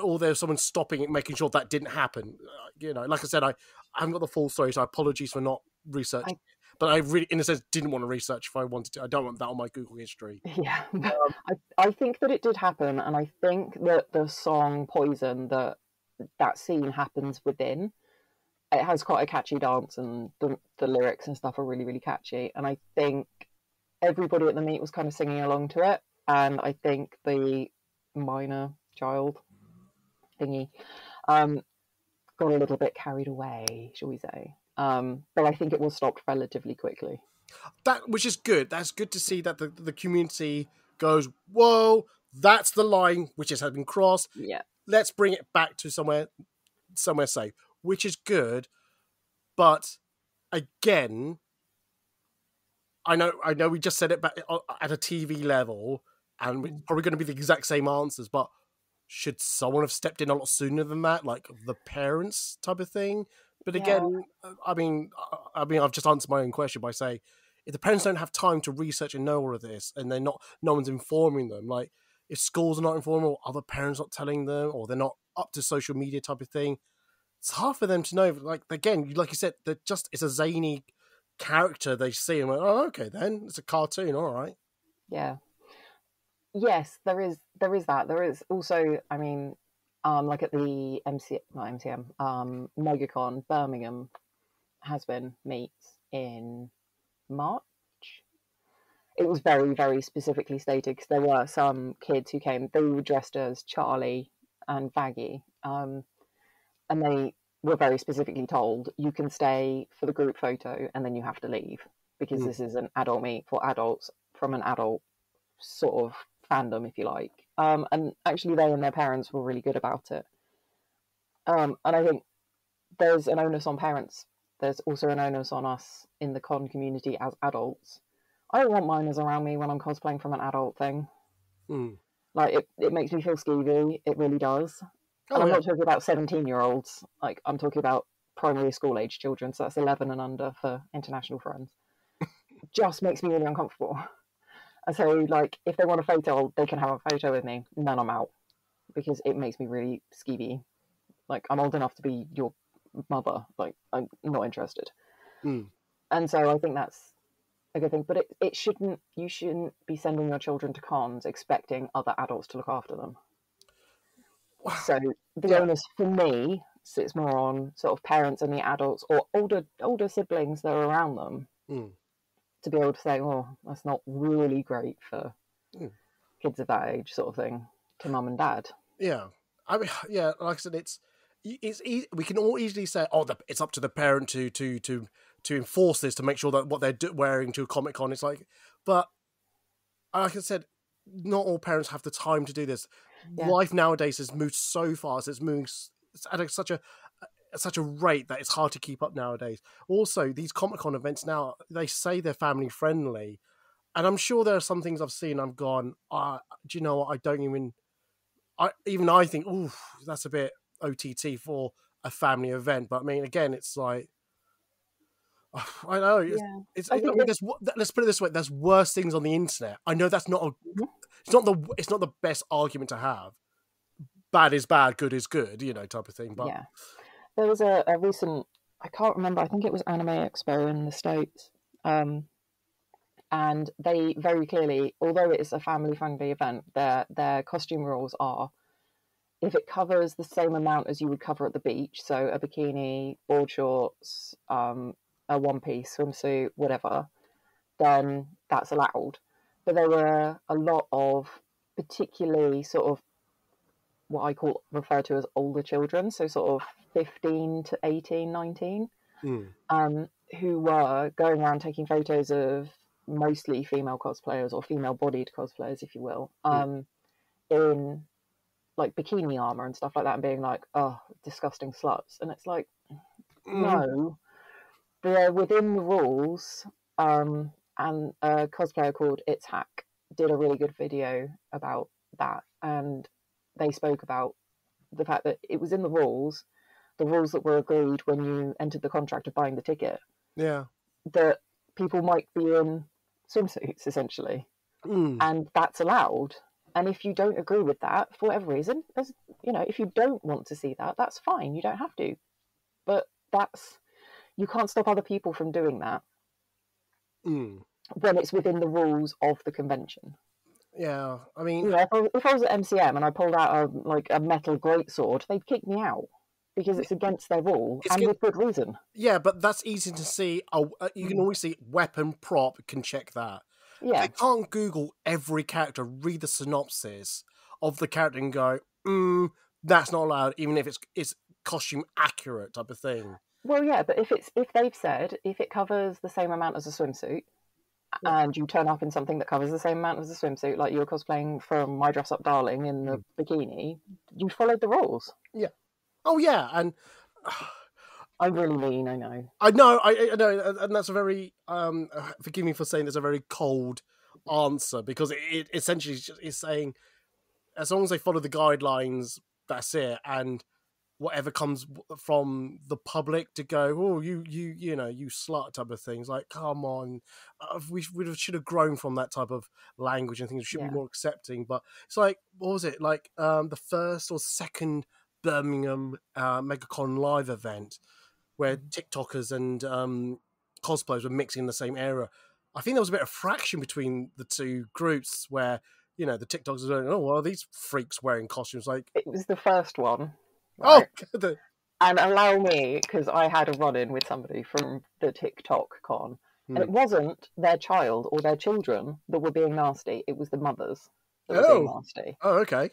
or there's someone stopping it, making sure that didn't happen. Like I said, I haven't got the full story, so apologies for not researching. But I really, in a sense, didn't want to research if I wanted to. I don't want that on my Google history. Yeah, I think that it did happen, and I think that the song "Poison" that scene happens within. It has quite a catchy dance, and the lyrics and stuff are really, really catchy. And I think everybody at the meet was kind of singing along to it. And I think the minor child thingy got a little bit carried away, shall we say. But I think it was stopped relatively quickly. Which is good. That's good to see that the community goes, whoa, that's the line which has been crossed. Yeah. Let's bring it back to somewhere safe. Which is good, but again, I know we just said it back at a TV level, and we're probably going to be the exact same answers, but should someone have stepped in a lot sooner than that, like the parents type of thing? But again, I mean, I've just answered my own question by saying, if the parents don't have time to research and know all of this, and they're not, no one's informing them, like if schools are not informing, or other parents not telling them, or they're not up to social media type of thing, it's hard for them to know. Like, again, like you said, it's a zany character they see and went, oh, okay, then it's a cartoon, all right. Yeah. Yes, there is that. There is also, I mean, like at the MegaCon Birmingham Hazbin meets in March. It was very, very specifically stated because there were some kids who came. They were dressed as Charlie and Baggy. And they were very specifically told, you can stay for the group photo and then you have to leave because this is an adult meet for adults from an adult sort of fandom, if you like. And actually they and their parents were really good about it. And I think there's an onus on parents. There's also an onus on us in the con community as adults. I don't want minors around me when I'm cosplaying from an adult thing. Like, it makes me feel skeevy. It really does. Oh, and I'm not talking about 17-year-olds. Like, I'm talking about primary school-age children. So that's 11 and under for international friends. Just makes me really uncomfortable. And so, like, if they want a photo, they can have a photo with me. None, I'm out. Because it makes me really skeevy. Like, I'm old enough to be your mother. Like, I'm not interested. Mm. And so I think that's a good thing. But it shouldn't, you shouldn't be sending your children to cons expecting other adults to look after them. Wow. So the onus for me sits more on sort of parents and the adults or older siblings that are around them to be able to say, oh, that's not really great for kids of that age, sort of thing, to mum and dad. Yeah. I mean, yeah, like I said, it's easy. We can all easily say, oh, it's up to the parent to enforce this, to make sure that what they're wearing to a Comic Con is like. But like I said, not all parents have the time to do this. Yeah. Life nowadays has moved so fast. It's moving at such a rate that it's hard to keep up nowadays. Also, these Comic Con events now, they say they're family friendly, and I'm sure there are some things I've seen. I've gone, do you know what? I don't even. I think, ooh, that's a bit OTT for a family event. But I mean, again, it's like, I know. It's, yeah. Let's put it this way: there's worse things on the internet. I know that's not it's not the best argument to have. Bad is bad, good is good, you know, type of thing. But yeah, there was a recent, I can't remember. I think it was Anime Expo in the States, and they very clearly, although it's a family-friendly event, their costume rules are: if it covers the same amount as you would cover at the beach, so a bikini, board shorts, a one-piece swimsuit, whatever, then that's allowed. But there were a lot of particularly sort of what I refer to as older children, so sort of 15 to 18, 19, who were going around taking photos of mostly female cosplayers or female-bodied cosplayers, if you will, in like bikini armor and stuff like that, and being like, oh, disgusting sluts. And it's like, no. They're within the rules, and a cosplayer called It's Hack did a really good video about that, and they spoke about the fact that it was in the rules that were agreed when you entered the contract of buying the ticket. Yeah. That people might be in swimsuits, essentially, and that's allowed. And if you don't agree with that, for whatever reason, if you don't want to see that, that's fine. You don't have to. But you can't stop other people from doing that when it's within the rules of the convention. Yeah, I mean... You know, if I was at MCM and I pulled out a metal greatsword, they'd kick me out because it's against their rule, and with good reason. Yeah, but that's easy to see. You can always see weapon prop, can check that. Yeah. They can't Google every character, read the synopsis of the character and go, that's not allowed, even if it's costume accurate type of thing. Well, yeah, but if they've said, if it covers the same amount as a swimsuit, and you turn up in something that covers the same amount as a swimsuit, like you were cosplaying from My Dress Up Darling in the bikini, you followed the rules. Yeah. Oh, yeah, and... I'm really mean, I know. I know, and that's a very... forgive me for saying there's a very cold answer, because it essentially is saying, as long as they follow the guidelines, that's it, and... whatever comes from the public to go, oh, you slut type of things. Like, come on, we should have grown from that type of language and things. We should be more accepting. But it's like, what was it? Like the first or second Birmingham MegaCon live event where TikTokers and cosplayers were mixing in the same era. I think there was a bit of fraction between the two groups where, you know, the TikTokers were going, oh, well, are these freaks wearing costumes? Like, it was the first one. Right. Oh, and allow me, because I had a run-in with somebody from the TikTok con, and it wasn't their child or their children that were being nasty; it was the mothers that were being nasty. Oh, okay.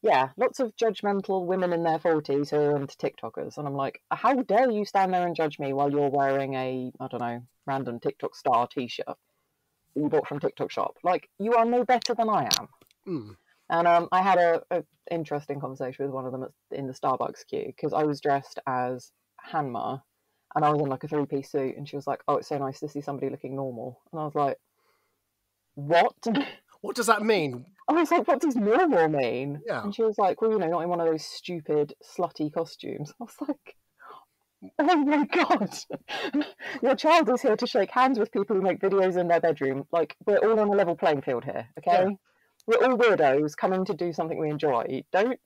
Yeah, lots of judgmental women in their 40s who are into TikTokers, and I'm like, how dare you stand there and judge me while you're wearing a, I don't know, random TikTok star T-shirt you bought from TikTok shop? Like, you are no better than I am. Mm. And I had an interesting conversation with one of them in the Starbucks queue, because I was dressed as Hanma and I was in like a three-piece suit, and she was like, oh, it's so nice to see somebody looking normal. And I was like, what? what does that mean? I was like, what does normal mean? Yeah. And she was like, well, you know, not in one of those stupid, slutty costumes. I was like, oh my God. Your child is here to shake hands with people who make videos in their bedroom. Like, we're all on a level playing field here, okay? Yeah. We're all weirdos coming to do something we enjoy. Don't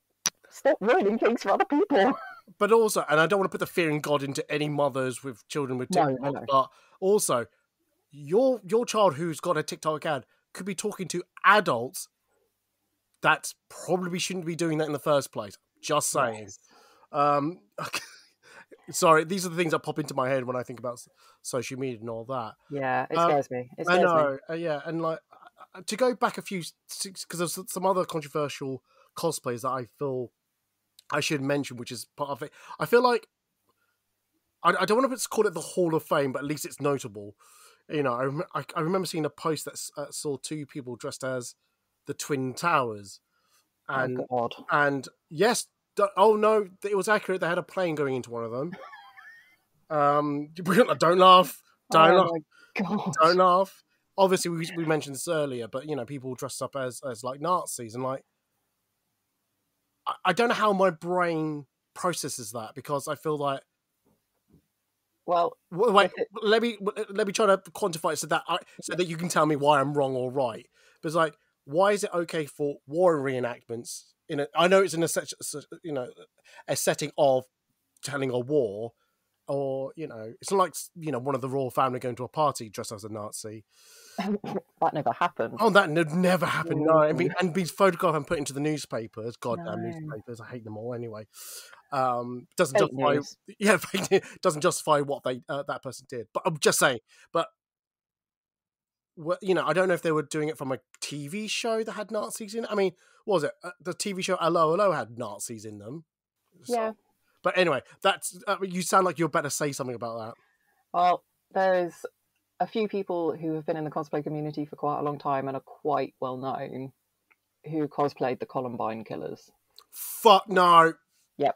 stop ruining things for other people. But also, and I don't want to put the fear in God into any mothers with children with TikTok, no, but also, your child who's got a TikTok account could be talking to adults that probably shouldn't be doing that in the first place. Just saying. Yes. Okay. Sorry, these are the things that pop into my head when I think about social media and all that. Yeah, it scares me. It scares me. Yeah, and like, to go back a few, because there's some other controversial cosplays that I feel I should mention, which is part of it. I feel like, I don't want to call it the Hall of Fame, but at least it's notable. You know, I remember seeing a post that saw two people dressed as the Twin Towers. And, oh, God. And yes, oh no, it was accurate. They had a plane going into one of them. Don't laugh. Don't laugh. God. Don't laugh. Obviously, we mentioned this earlier, but, you know, people dressed up as like Nazis, and like, I don't know how my brain processes that, because I feel like, well, wait, let me try to quantify it so that you can tell me why I'm wrong or right. But it's like, why is it okay for war reenactments? I know it's in a setting of telling a war, or, you know, it's not like, you know, one of the royal family going to a party dressed as a Nazi. That never happened. Oh, that never happened. No, and being photographed and put into the newspapers. Goddamn newspapers! I hate them all. Anyway, doesn't fake justify. News. Yeah, doesn't justify what they that person did. But I'm just saying. But, you know, I don't know if they were doing it from a TV show that had Nazis in it. I mean, what was it, the TV show Hello Hello had Nazis in them? So. Yeah. But anyway, that's you sound like you're better say something about that. Well, there's a few people who have been in the cosplay community for quite a long time and are quite well known who cosplayed the Columbine killers. Fuck no. Yep.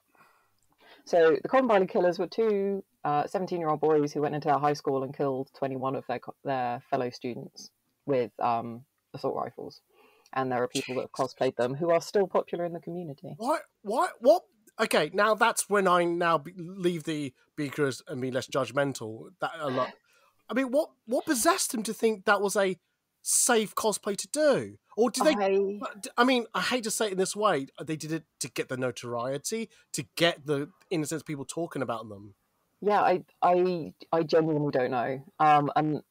So the Columbine killers were two 17-year-old boys who went into their high school and killed 21 of their fellow students with assault rifles. And there are people that have cosplayed them who are still popular in the community. What? Okay, now that's when I leave the beakers and be less judgmental. That a lot. I mean, what possessed him to think that was a safe cosplay to do? Or did they... I mean, I hate to say it in this way. They did it to get the notoriety, to get the, in a sense, people talking about them. Yeah, I genuinely don't know. And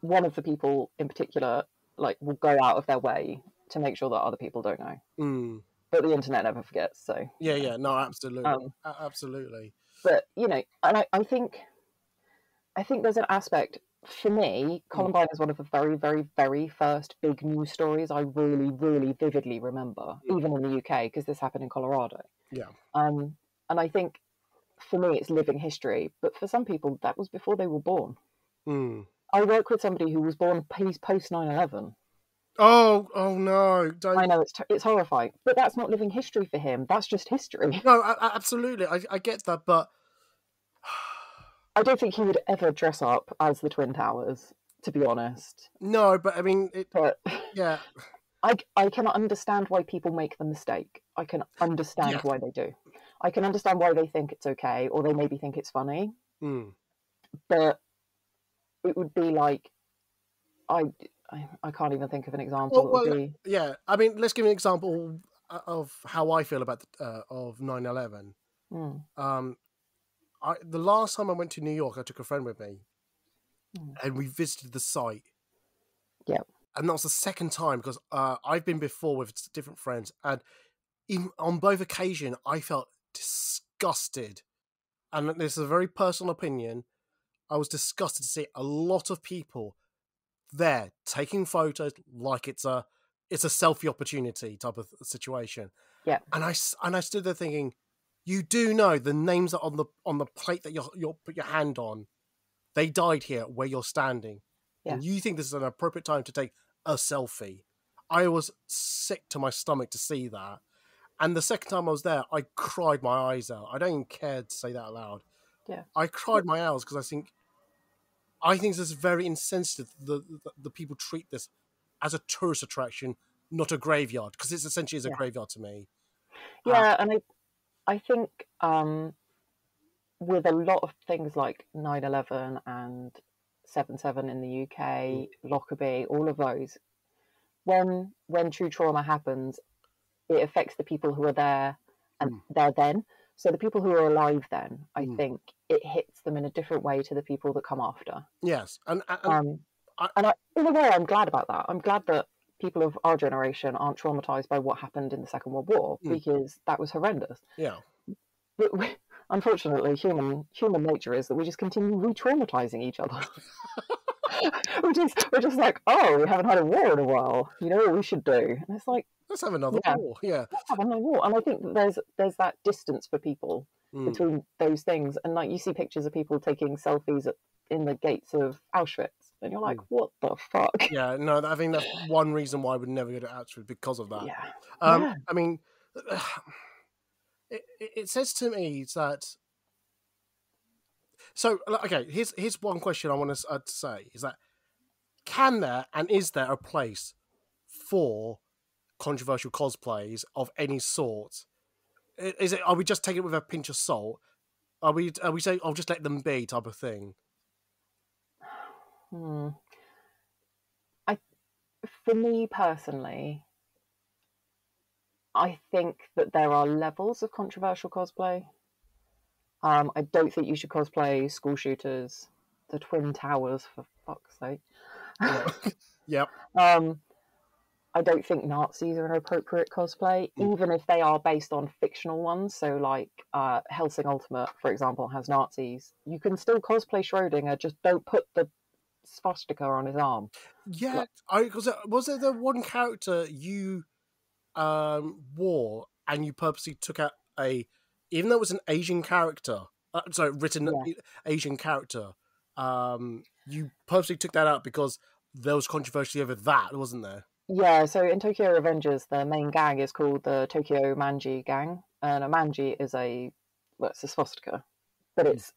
one of the people in particular, like, will go out of their way to make sure that other people don't know. Mm. But the internet never forgets, so... Yeah, no, absolutely. Absolutely. But, you know, and I think there's an aspect, for me, Columbine is one of the very, very, very first big news stories I really, really vividly remember, even in the UK, because this happened in Colorado. Yeah. And I think, for me, it's living history. But for some people, that was before they were born. Mm. I work with somebody who was born post 9/11. Oh no! Don't... I know it's horrifying, but that's not living history for him. That's just history. No, absolutely, I get that, but I don't think he would ever dress up as the Twin Towers, to be honest. No, but I mean, yeah, I can understand why people make the mistake. I can understand why they do. I can understand why they think it's okay, or they maybe think it's funny. Mm. But it would be like I can't even think of an example. Well, yeah, I mean, let's give an example of how I feel about of 9/11. Mm. The last time I went to New York, I took a friend with me, and we visited the site. Yeah, and that was the second time, because I've been before with different friends, and on both occasions I felt disgusted. And this is a very personal opinion. I was disgusted to see a lot of people there taking photos like it's a selfie opportunity type of situation. Yeah, and I stood there thinking, you do know the names are on the plate that you'll put your hand on. They died here where you're standing. Yeah. And you think this is an appropriate time to take a selfie? I was sick to my stomach to see that. And the second time I was there, I cried my eyes out. I don't even care to say that aloud. Yeah, I cried my eyes, because I think this is very insensitive. The people treat this as a tourist attraction, not a graveyard, because it's essentially a graveyard to me. Yeah, and I think with a lot of things like 9/11 and 7/7 in the UK, Lockerbie, all of those, when true trauma happens, it affects the people who are there and there then. So the people who are alive then, I think it hits them in a different way to the people that come after. Yes, and in a way, I'm glad about that. I'm glad that people of our generation aren't traumatized by what happened in the Second World War, because that was horrendous. Yeah. But we, unfortunately, human nature is that we just continue re-traumatizing each other. we're just like, oh, we haven't had a war in a while. You know what we should do? And it's like, let's have another war. Yeah. Let's have another war. And I think that there's that distance for people between those things. And like, you see pictures of people taking selfies in the gates of Auschwitz. And you're like, what the fuck? Yeah, no, I think that's one reason why I would never go to Auschwitz, because of that. Yeah. I mean, it says to me that... So, okay, here's one question I want to say, is that is there a place for controversial cosplays of any sort? Is it, are we just taking it with a pinch of salt? Are we saying, I'll just let them be type of thing? For me personally, I think that there are levels of controversial cosplay. I don't think you should cosplay school shooters, the Twin Towers, for fuck's sake. Yep. I don't think Nazis are an appropriate cosplay, even if they are based on fictional ones. So like Hellsing Ultimate, for example, has Nazis. You can still cosplay Schrodinger, just don't put the swastika on his arm. Yeah, was there the one character you wore and you purposely took out even though it was an Asian character, Asian character, you purposely took that out because there was controversy over that, wasn't there? Yeah, so in Tokyo Revengers, the main gang is called the Tokyo Manji gang, and a manji is a swastika, but it's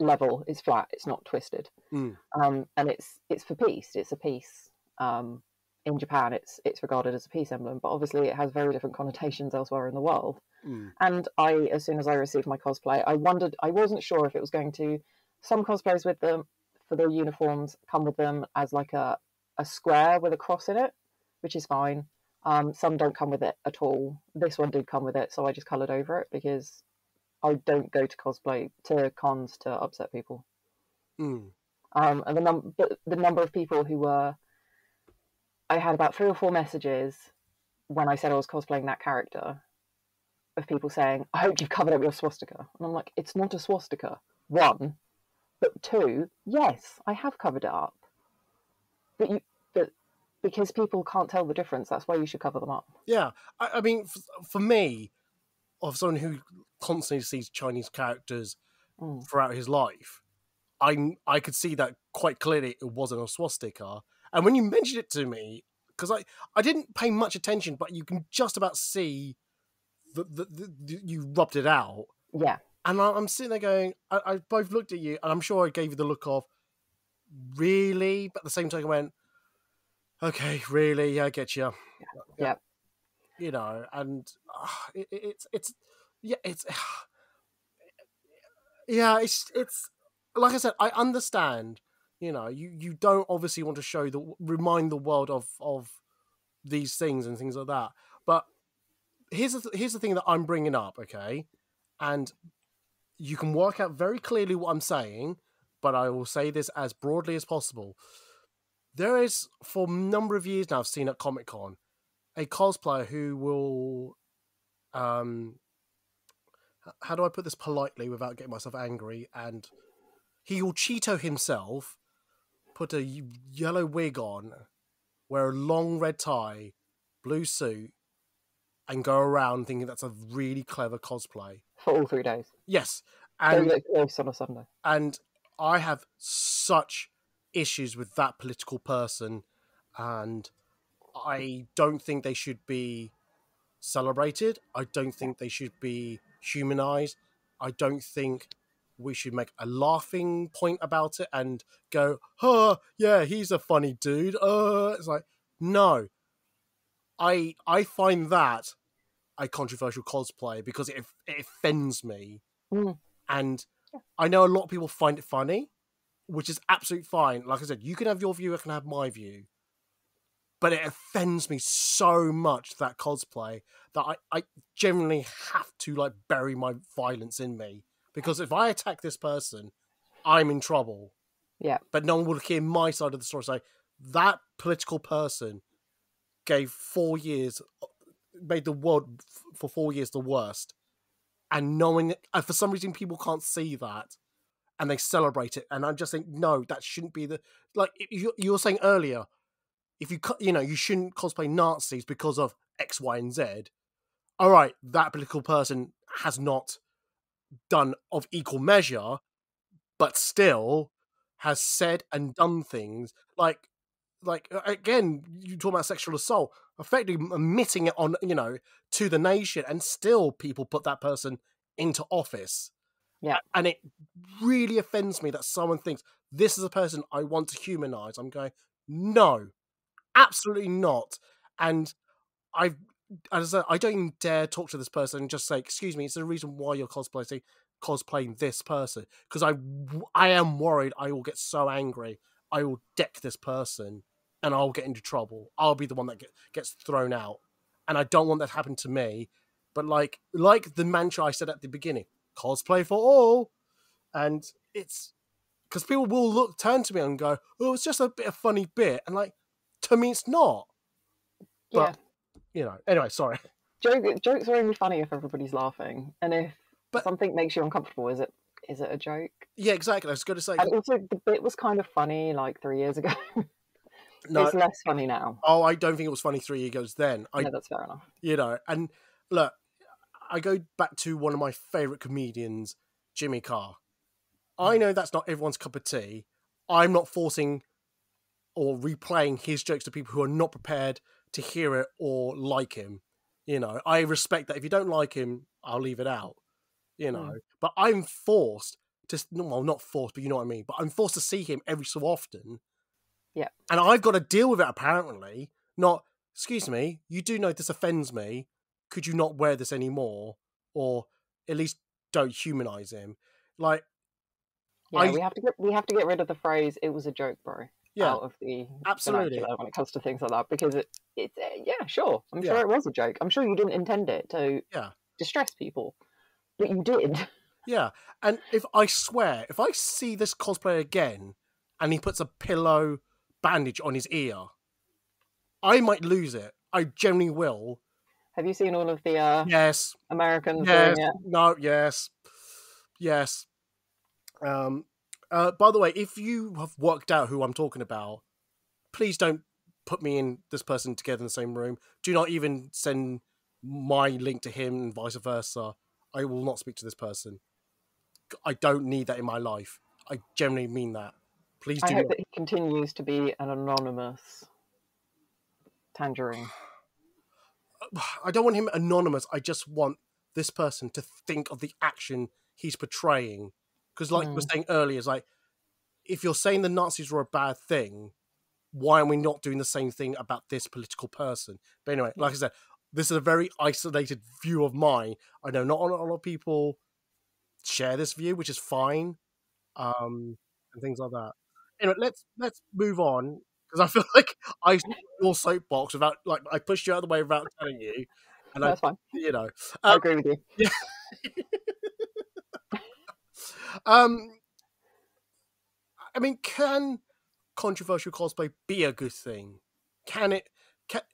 level, it's flat, it's not twisted, and it's for peace. It's a peace. In Japan, it's regarded as a peace emblem, but obviously it has very different connotations elsewhere in the world. And I, as soon as I received my cosplay, I wasn't sure if it was going to. Some cosplayers with them for their uniforms come with them as like a square with a cross in it, which is fine. Some don't come with it at all. This one did come with it, so I just coloured over it because I don't go to cosplay to cons to upset people. And the number of people who were, I had about 3 or 4 messages when I said I was cosplaying that character, of people saying, "I hope you've covered up your swastika." And I'm like, it's not a swastika. 1, but 2, yes, I have covered it up. But because people can't tell the difference, that's why you should cover them up. Yeah, I mean, for me, of someone who constantly sees Chinese characters throughout his life, I could see that quite clearly it wasn't a swastika. And when you mentioned it to me, because I didn't pay much attention, but you can just about see that you rubbed it out. Yeah. And I'm sitting there going, I both looked at you, and I'm sure I gave you the look of, really? But at the same time I went, okay, really? Yeah, I get you. Yeah. You know, and it's like I said, I understand, you know, you don't obviously want to remind the world of these things and things like that. But here's the thing that I'm bringing up, okay? And you can work out very clearly what I'm saying, but I will say this as broadly as possible. There is, for a number of years now, I've seen at Comic Con, a cosplayer who will, how do I put this politely without getting myself angry? And he will Cheeto himself, put a yellow wig on, wear a long red tie, blue suit, and go around thinking that's a really clever cosplay. For all 3 days. Yes. And on a Sunday. And I have such issues with that political person, and I don't think they should be celebrated. I don't think they should be humanized. I don't think we should make a laughing point about it and go, "Oh, yeah, he's a funny dude." It's like, No. I find that a controversial cosplay because it offends me. Mm. And I know a lot of people find it funny, which is absolutely fine. Like I said, you can have your view, I can have my view. But it offends me so much, that cosplay, that I generally have to like bury my violence in me. Because if I attack this person, I'm in trouble. Yeah. But no one will hear my side of the story. Say, that political person gave 4 years, made the world for 4 years the worst. And knowing, for some reason, people can't see that. And they celebrate it. And I just think, no, that shouldn't be the... Like you were saying earlier, if you shouldn't cosplay Nazis because of X, Y, and Z. All right, that political person has not done of equal measure, but still has said and done things like again, you talk about sexual assault, effectively admitting it on, to the nation, and still people put that person into office. Yeah, and it really offends me that someone thinks this is a person I want to humanize. I'm going, no. Absolutely not. And I don't even dare talk to this person and just say, excuse me, it's the reason why you're cosplaying this person. Because I am worried I will get so angry, I will deck this person and I'll get into trouble. I'll be the one that gets thrown out. And I don't want that to happen to me. But like the mantra I said at the beginning, cosplay for all. And it's... Because people will turn to me and go, oh, it's just a bit of funny bit. And to me, it's not. But, anyway, sorry. Jokes are only funny if everybody's laughing. And if something makes you uncomfortable, is it a joke? Yeah, exactly. I was going to say... And also, the bit was kind of funny, 3 years ago. No, it's less funny now. Oh, I don't think it was funny 3 years ago then. No, that's fair enough. And look, I go back to one of my favourite comedians, Jimmy Carr. I know that's not everyone's cup of tea. I'm not forcing... or replaying his jokes to people who are not prepared to hear it or like him. I respect that. If you don't like him, I'll leave it out, But I'm forced to... Well, not forced, but you know what I mean. But I'm forced to see him every so often. Yeah. And I've got to deal with it, apparently. Not, excuse me, you do know this offends me. Could you not wear this anymore? Or at least don't humanize him. Yeah, we have to get rid of the phrase, it was a joke, bro. Yeah, out of the absolutely when it comes to things like that, because I'm sure it was a joke. I'm sure you didn't intend it to distress people, but you did. Yeah, and if I see this cosplayer again and he puts a pillow bandage on his ear, I might lose it. I generally will. Have you seen all of the yes Americans? Yes, doing it? No, yes. By the way, if you have worked out who I'm talking about, please don't put me and this person together in the same room. Do not even send my link to him and vice versa. I will not speak to this person. I don't need that in my life. I generally mean that. Please do. I hope that he continues to be an anonymous Tangerine. I don't want him anonymous. I just want this person to think of the action he's portraying. Because you were saying earlier, it's if you're saying the Nazis were a bad thing, why are we not doing the same thing about this political person? But anyway, like I said, this is a very isolated view of mine. I know not a lot of people share this view, which is fine, and things like that. Anyway, let's move on, because I feel like I stole your soapbox without, I pushed you out of the way without telling you. And that's fine. I agree with you. Yeah. I mean, can controversial cosplay be a good thing? Can it,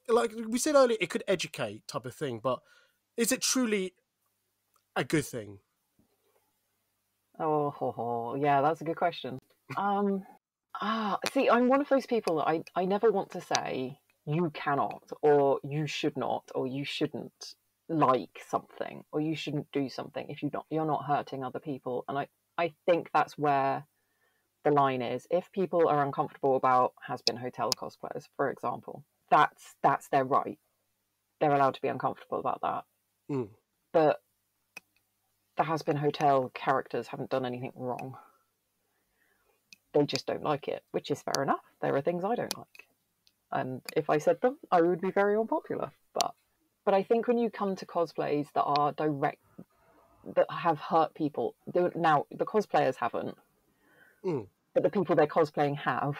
like we said earlier, it could educate type of thing, but is it truly a good thing? Oh yeah, that's a good question. See, I'm one of those people that I never want to say you cannot, or you should not, or you shouldn't like something, or you shouldn't do something if you're not hurting other people. And I think that's where the line is. If people are uncomfortable about Hazbin Hotel cosplayers, for example, that's their right. They're allowed to be uncomfortable about that. Mm. But the Hazbin Hotel characters haven't done anything wrong. They just don't like it, which is fair enough. There are things I don't like. And if I said them, I would be very unpopular. But I think when you come to cosplays that are direct, that have hurt people, now the cosplayers haven't, but the people they're cosplaying have,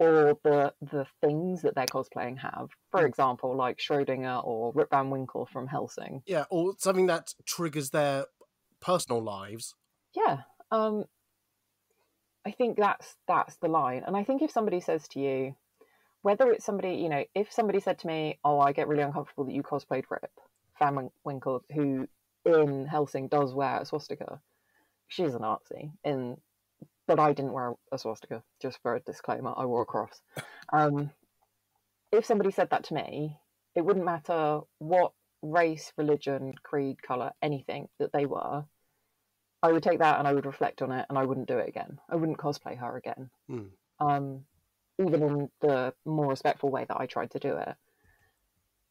or the things that they're cosplaying have. For example, like Schrodinger or Rip Van Winkle from Hellsing. Yeah, or something that triggers their personal lives. Yeah, I think that's the line. And I think if somebody says to you, whether it's somebody, you know, if somebody said to me, oh, I get really uncomfortable that you cosplayed Rip Van Winkle, who in Hellsing does wear a swastika. She's a Nazi, but I didn't wear a swastika, just for a disclaimer, I wore a cross. If somebody said that to me, it wouldn't matter what race, religion, creed, colour, anything that they were, I would take that and I would reflect on it and I wouldn't do it again. I wouldn't cosplay her again. Even in the more respectful way that I tried to do it.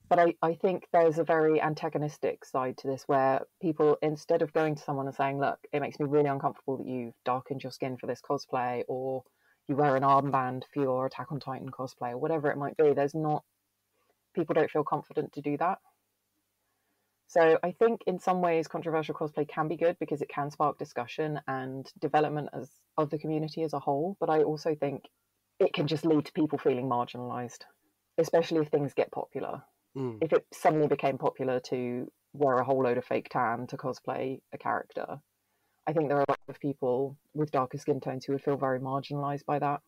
But I think there's a very antagonistic side to this where people, instead of going to someone and saying, look, it makes me really uncomfortable that you've darkened your skin for this cosplay, or you wear an armband for your Attack on Titan cosplay, or whatever it might be, people don't feel confident to do that. So I think in some ways controversial cosplay can be good because it can spark discussion and development of the community as a whole. But I also think it can just lead to people feeling marginalised, especially if things get popular. If it suddenly became popular to wear a whole load of fake tan to cosplay a character, I think there are a lot of people with darker skin tones who would feel very marginalised by that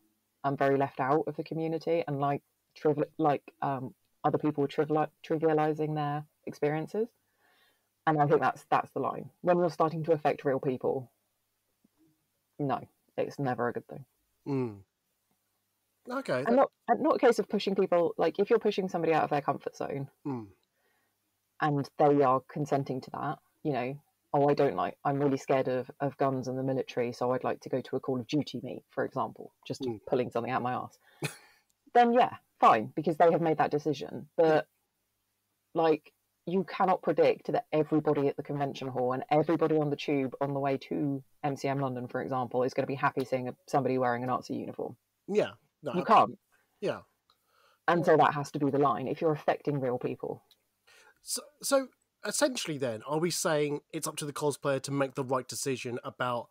and very left out of the community, and other people trivialising their experiences. And I think that's the line. When you're starting to affect real people, no, it's never a good thing. Okay. And not a case of pushing people, like if you're pushing somebody out of their comfort zone and they are consenting to that, you know, oh, I'm really scared of guns and the military, so I'd like to go to a Call of Duty meet, for example, just pulling something out of my arse. Then yeah, fine, because they have made that decision. But like, you cannot predict that everybody at the convention hall and everybody on the tube on the way to MCM London, for example, is going to be happy seeing somebody wearing a Nazi uniform. Yeah. No, you can't. Yeah. And so that has to be the line if you're affecting real people. So essentially then, are we saying it's up to the cosplayer to make the right decision about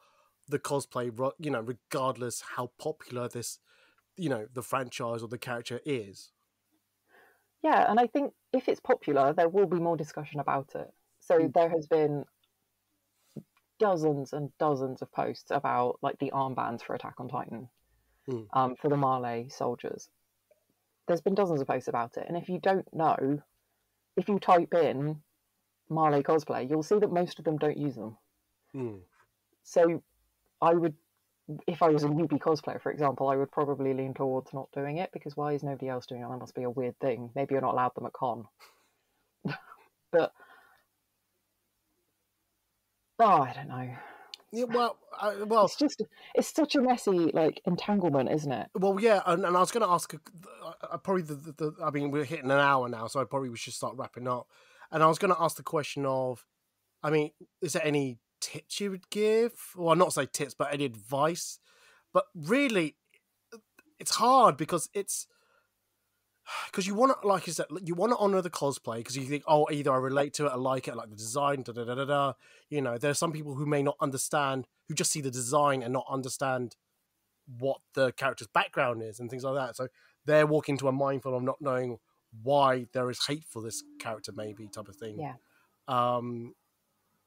the cosplay, you know, regardless how popular this, you know, the franchise or the character is? Yeah, and I think if it's popular, there will be more discussion about it. So there has been dozens and dozens of posts about like the armbands for Attack on Titan. For the Malay soldiers. There's been dozens of posts about it, and if you don't know, if you type in Malay cosplay, you'll see that most of them don't use them. So I would, if I was a newbie cosplayer, for example, I would probably lean towards not doing it, because why is nobody else doing it? That must be a weird thing. Maybe you're not allowed them at con. But I don't know. Yeah, well, it's such a messy like entanglement, isn't it? Well, yeah, and I was going to ask, probably I mean, we're hitting an hour now, so we should start wrapping up. And I was going to ask the question of, I mean, is there any tips you would give, or not say tips, but any advice? But really, it's hard because you want to, like you said, you want to honour the cosplay because you think, oh, either I relate to it, I like it, I like the design, da-da-da-da-da. You know, there are some people who may not understand, who just see the design and not understand what the character's background is and things like that. So they're walking into a minefield of not knowing why there is hate for this character, maybe, type of thing. Yeah.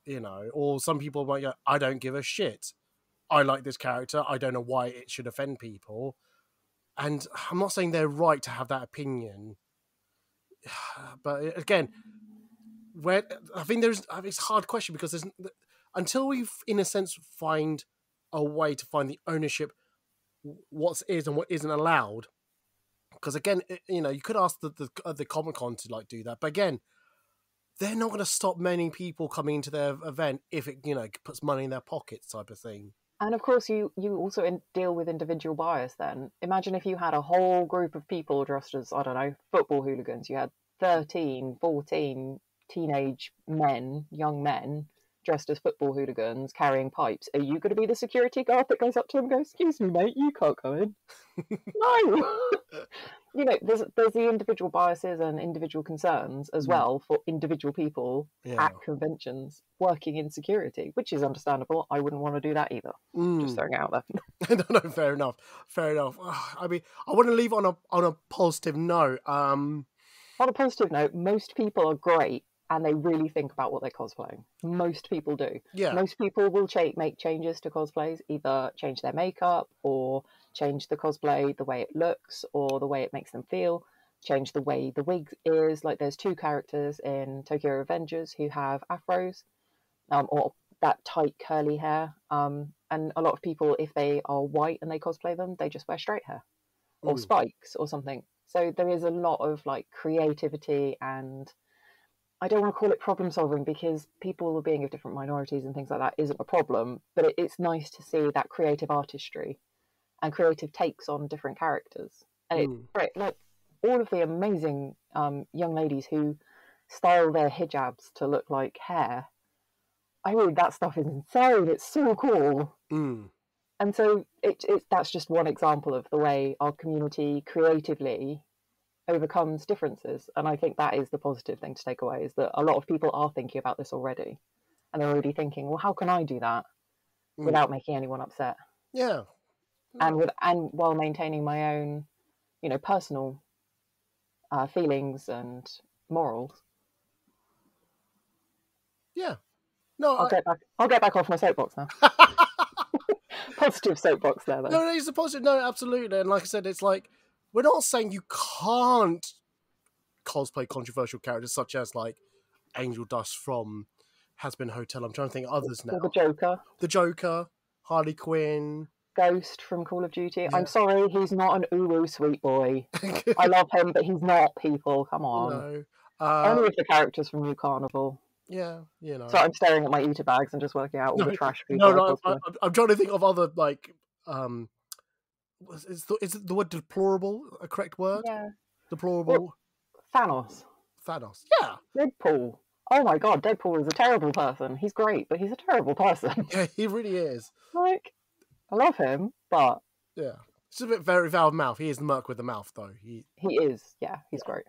You know, or some people might go, I don't give a shit. I like this character. I don't know why it should offend people. And I'm not saying they're right to have that opinion, but again, it's a hard question because until we, in a sense, find a way to find the ownership, what is and what isn't allowed. Because again, you know, you could ask the Comic Con to like do that, but again, they're not going to stop many people coming into their event if it, you know, puts money in their pockets, type of thing. And of course, you also deal with individual bias then. Imagine if you had a whole group of people dressed as, I don't know, football hooligans. You had 13, 14 teenage men, young men, dressed as football hooligans carrying pipes. Are you going to be the security guard that goes up to them and goes, excuse me, mate, you can't go in? No! you know, there's the individual biases and individual concerns as well for individual people at conventions working in security, which is understandable. I wouldn't want to do that either. Just throwing it out there. No, fair enough. Fair enough. I mean, I want to leave on a positive note. On a positive note, most people are great and they really think about what they're cosplaying. Most people do. Yeah. Most people will make changes to cosplays, either change their makeup or change the cosplay, the way it looks or the way it makes them feel, change the way the wig is. Like there's two characters in Tokyo Revengers who have afros or that tight curly hair. And a lot of people, if they are white and they cosplay them, they just wear straight hair or spikes or something. So there is a lot of like creativity, and I don't want to call it problem solving because people being of different minorities and things like that isn't a problem, but it's nice to see that creative artistry and creative takes on different characters. And it's great. Like all of the amazing young ladies who style their hijabs to look like hair. I mean, that stuff is insane. It's so cool. And so that's just one example of the way our community creatively overcomes differences. And I think that is the positive thing to take away, is that a lot of people are thinking about this already. And they're already thinking, well, how can I do that without making anyone upset? Yeah. And while maintaining my own, you know, personal feelings and morals. Yeah. No, I'll get back off my soapbox now. Positive soapbox there, though. No, it's a positive. No, absolutely. And like I said, it's like, we're not saying you can't cosplay controversial characters such as like Angel Dust from Hazbin Hotel. I'm trying to think of others now. Or the Joker, Harley Quinn. Ghost from Call of Duty. Yeah. I'm sorry, he's not an uwu sweet boy. I love him, but he's not, people. Come on. No. Only of the characters from New Carnival. Yeah, you know. So I'm staring at my eater bags and just working out all the trash people. No, I'm trying to think of other, like, is the word deplorable a correct word? Yeah. Deplorable. Well, Thanos. Yeah. Deadpool. Oh my god, Deadpool is a terrible person. He's great, but he's a terrible person. Yeah, he really is. Like, I love him, but... Yeah. It's a bit very foul mouth. He is the merc with the mouth, though. He is, yeah. He's great.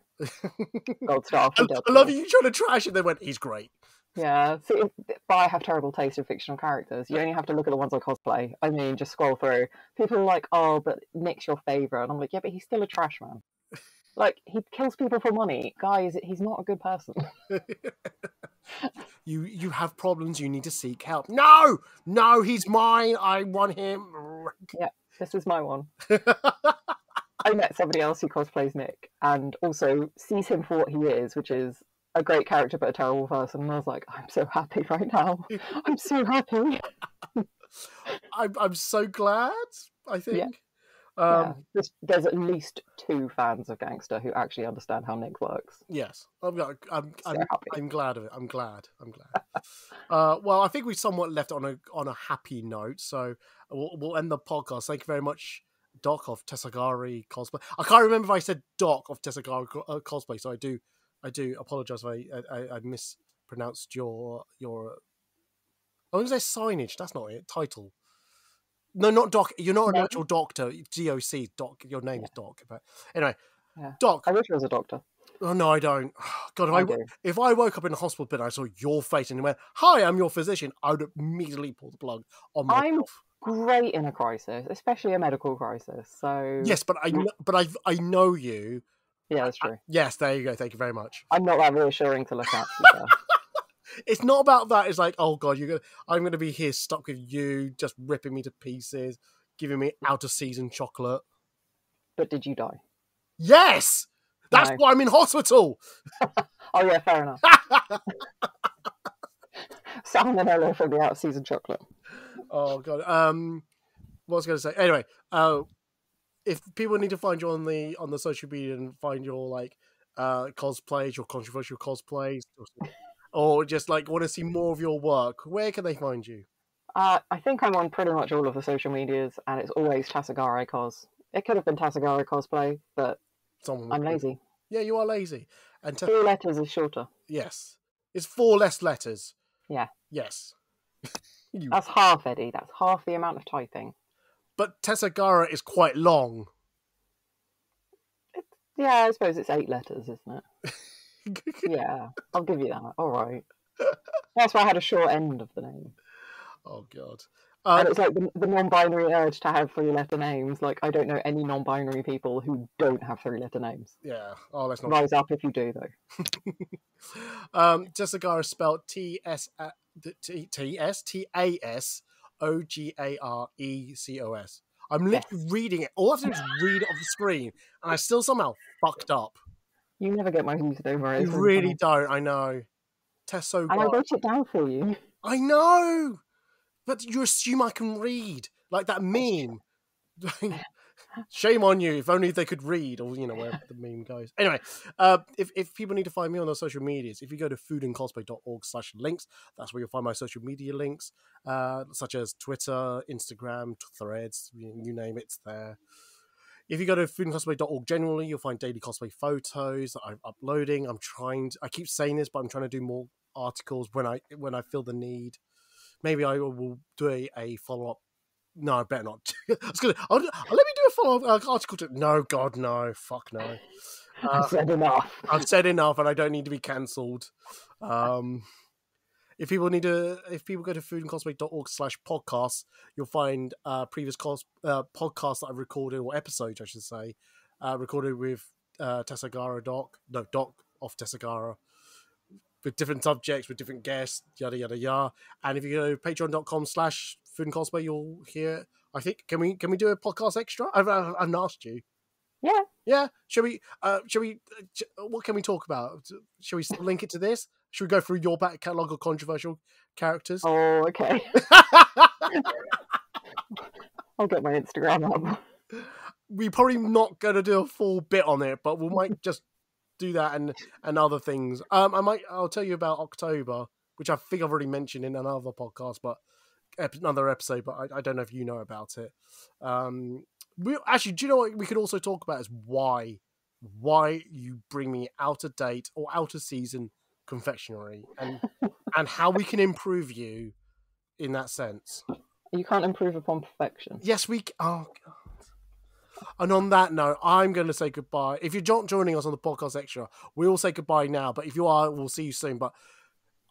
Gold star for Deadpool. I love you trying to trash it. They went, he's great. Yeah. See, but I have terrible taste in fictional characters. You only have to look at the ones I cosplay. I mean, just scroll through. People are like, oh, but Nick's your favourite. And I'm like, yeah, but he's still a trash man. Like, he kills people for money. Guys, he's not a good person. You have problems. You need to seek help. No! No, he's mine. I want him. Yeah, this is my one. I met somebody else who cosplays Nick and also sees him for what he is, which is a great character but a terrible person. And I was like, I'm so happy right now. I'm so happy. I'm so glad, I think. Yeah. Yeah. There's at least two fans of Gangsta who actually understand how Nick works. Yes, I'm glad of it. I'm glad. Well, I think we somewhat left on a happy note, so we'll end the podcast. Thank you very much, Doc of Tasogare Cosplay. I can't remember if I said Doc of Tasogare Cosplay, so I do apologize if I mispronounced your. I was going to say signage. That's not it. Title. No, not Doc. You're not an actual doctor. DOC, Doc. Your name is Doc. But anyway, Doc. I wish I was a doctor. Oh, no, I don't. God, if I woke up in a hospital bed and I saw your face and went, hi, I'm your physician, I would immediately pull the plug on myself. I'm great in a crisis, especially a medical crisis. So yes, but I know you. Yeah, that's true. Yes, there you go. Thank you very much. I'm not that reassuring to look at. It's not about that. It's like, oh god, I'm gonna be here stuck with you, just ripping me to pieces, giving me out of season chocolate. But did you die? Yes, that's why I'm in hospital. Oh yeah, fair enough. Salmonella from the out of season chocolate. Oh god. What was I gonna say? Anyway, if people need to find you on the social media and find your like cosplays, your controversial cosplays. Or just like want to see more of your work, where can they find you? I think I'm on pretty much all of the social medias, and it's always Tasogare Cos. It could have been Tasogare Cosplay, but I'm lazy. Yeah, you are lazy. And 4 letters is shorter. Yes, it's 4 less letters. Yeah. Yes. That's half, Eddie. That's half the amount of typing. But Tasogare is quite long. Yeah, I suppose it's 8 letters, isn't it? Yeah, I'll give you that. All right. That's why I had a short end of the name. Oh, God. And it's like the non-binary urge to have 3-letter names. Like, I don't know any non-binary people who don't have 3-letter names. Yeah. Oh, let's not... Rise up if you do, though. Tassagara is spelled T-S-T-A-S-O-G-A-R-E-C-O-S. I'm literally reading it. All I have to do is read it off the screen, and I still somehow fucked up. You never get my who's over it. You really don't, I know. Tasogare. And I wrote it down for you. I know! But you assume I can read, like that meme. Shame on you! If only they could read, or you know where the meme goes. Anyway, if people need to find me on their social medias, if you go to foodandcosplay.org/links, that's where you'll find my social media links, such as Twitter, Instagram, Threads, you name it, it's there. If you go to foodandcosplay.org generally, you'll find daily cosplay photos that I'm uploading. I'm trying. I keep saying this, but I'm trying to do more articles when I feel the need. Maybe I will do a follow-up. No, I better not. Let me do a follow-up article. No, God, no. Fuck, no. I've said enough. I've said enough, and I don't need to be cancelled. If people go to foodandcosplay.org/podcasts, you'll find previous podcasts that I've recorded, or episodes, I should say, recorded with Tassagara Doc off Tassagara, with different subjects, with different guests, yada, yada, yada. And if you go to patreon.com/foodandcosplay, you'll hear, I think, can we do a podcast extra? I've asked you. Yeah. Yeah. What can we talk about? Shall we link it to this? Should we go through your back catalogue of controversial characters? Oh, okay. I'll get my Instagram up. We're probably not going to do a full bit on it, but we might just do that and other things. I'll tell you about October, which I think I've already mentioned in another podcast, but another episode, but I don't know if you know about it. We actually, do you know what we could also talk about is why you bring me out of date or out of season confectionery, and how we can improve you in that sense. You can't improve upon perfection. Yes, we can. Oh, God. And on that note, I'm going to say goodbye. If you're not joining us on the podcast extra, we will say goodbye now. But if you are, we'll see you soon. But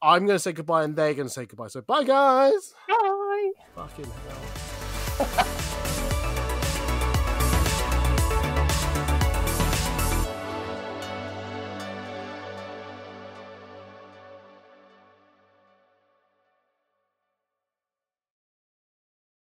I'm going to say goodbye, and they're going to say goodbye. So bye, guys. Bye. Fucking hell.